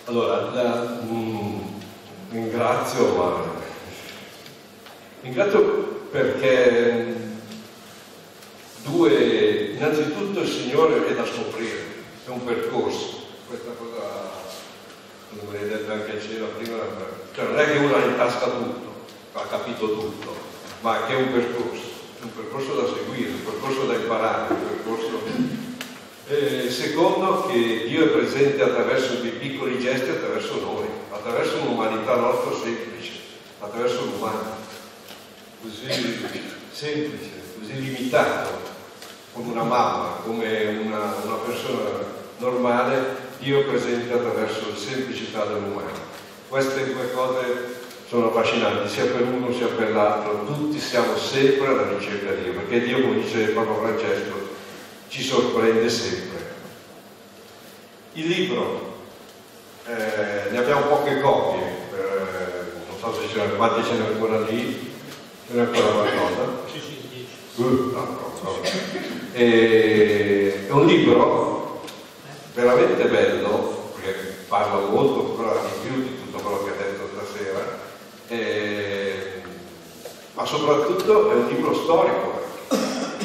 Allora, ringrazio perché innanzitutto il Signore è da scoprire, è un percorso, questa cosa come hai detto anche c'era prima, cioè non è che uno ha in tasca tutto, ha capito tutto, ma che è un percorso da seguire, un percorso da imparare, un percorso. Secondo, che Dio è presente attraverso dei piccoli gesti, attraverso noi, attraverso un'umanità nostra semplice, attraverso l'umano, così semplice, così limitato, come una mamma, come una persona normale, Dio è presente attraverso la semplicità dell'umano. Queste due cose sono affascinanti, sia per uno sia per l'altro, tutti siamo sempre alla ricerca di Dio, perché Dio, come dice il Papa Francesco, ci sorprende sempre. Il libro, ne abbiamo poche copie, non so se ce ne quanti ce n'è ancora lì, ce n'è ancora qualcosa. È un libro veramente bello, perché parla molto ancora di più di tutto quello che ha detto stasera, ma soprattutto è un libro storico.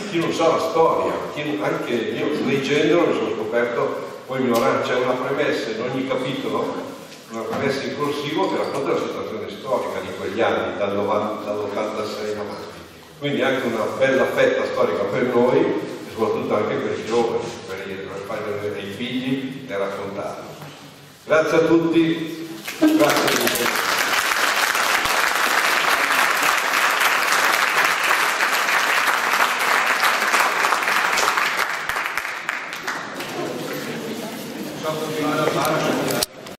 Chi non sa la storia, anche io leggendolo mi sono scoperto, poi ignorante, c'è una premessa in ogni capitolo una premessa in corsivo che racconta la situazione storica di quegli anni, dall'86 in avanti. Quindi anche una bella fetta storica per noi e soprattutto anche per i giovani, per far vedere ai figli e raccontarlo. Grazie a tutti, grazie a tutti. Thank you.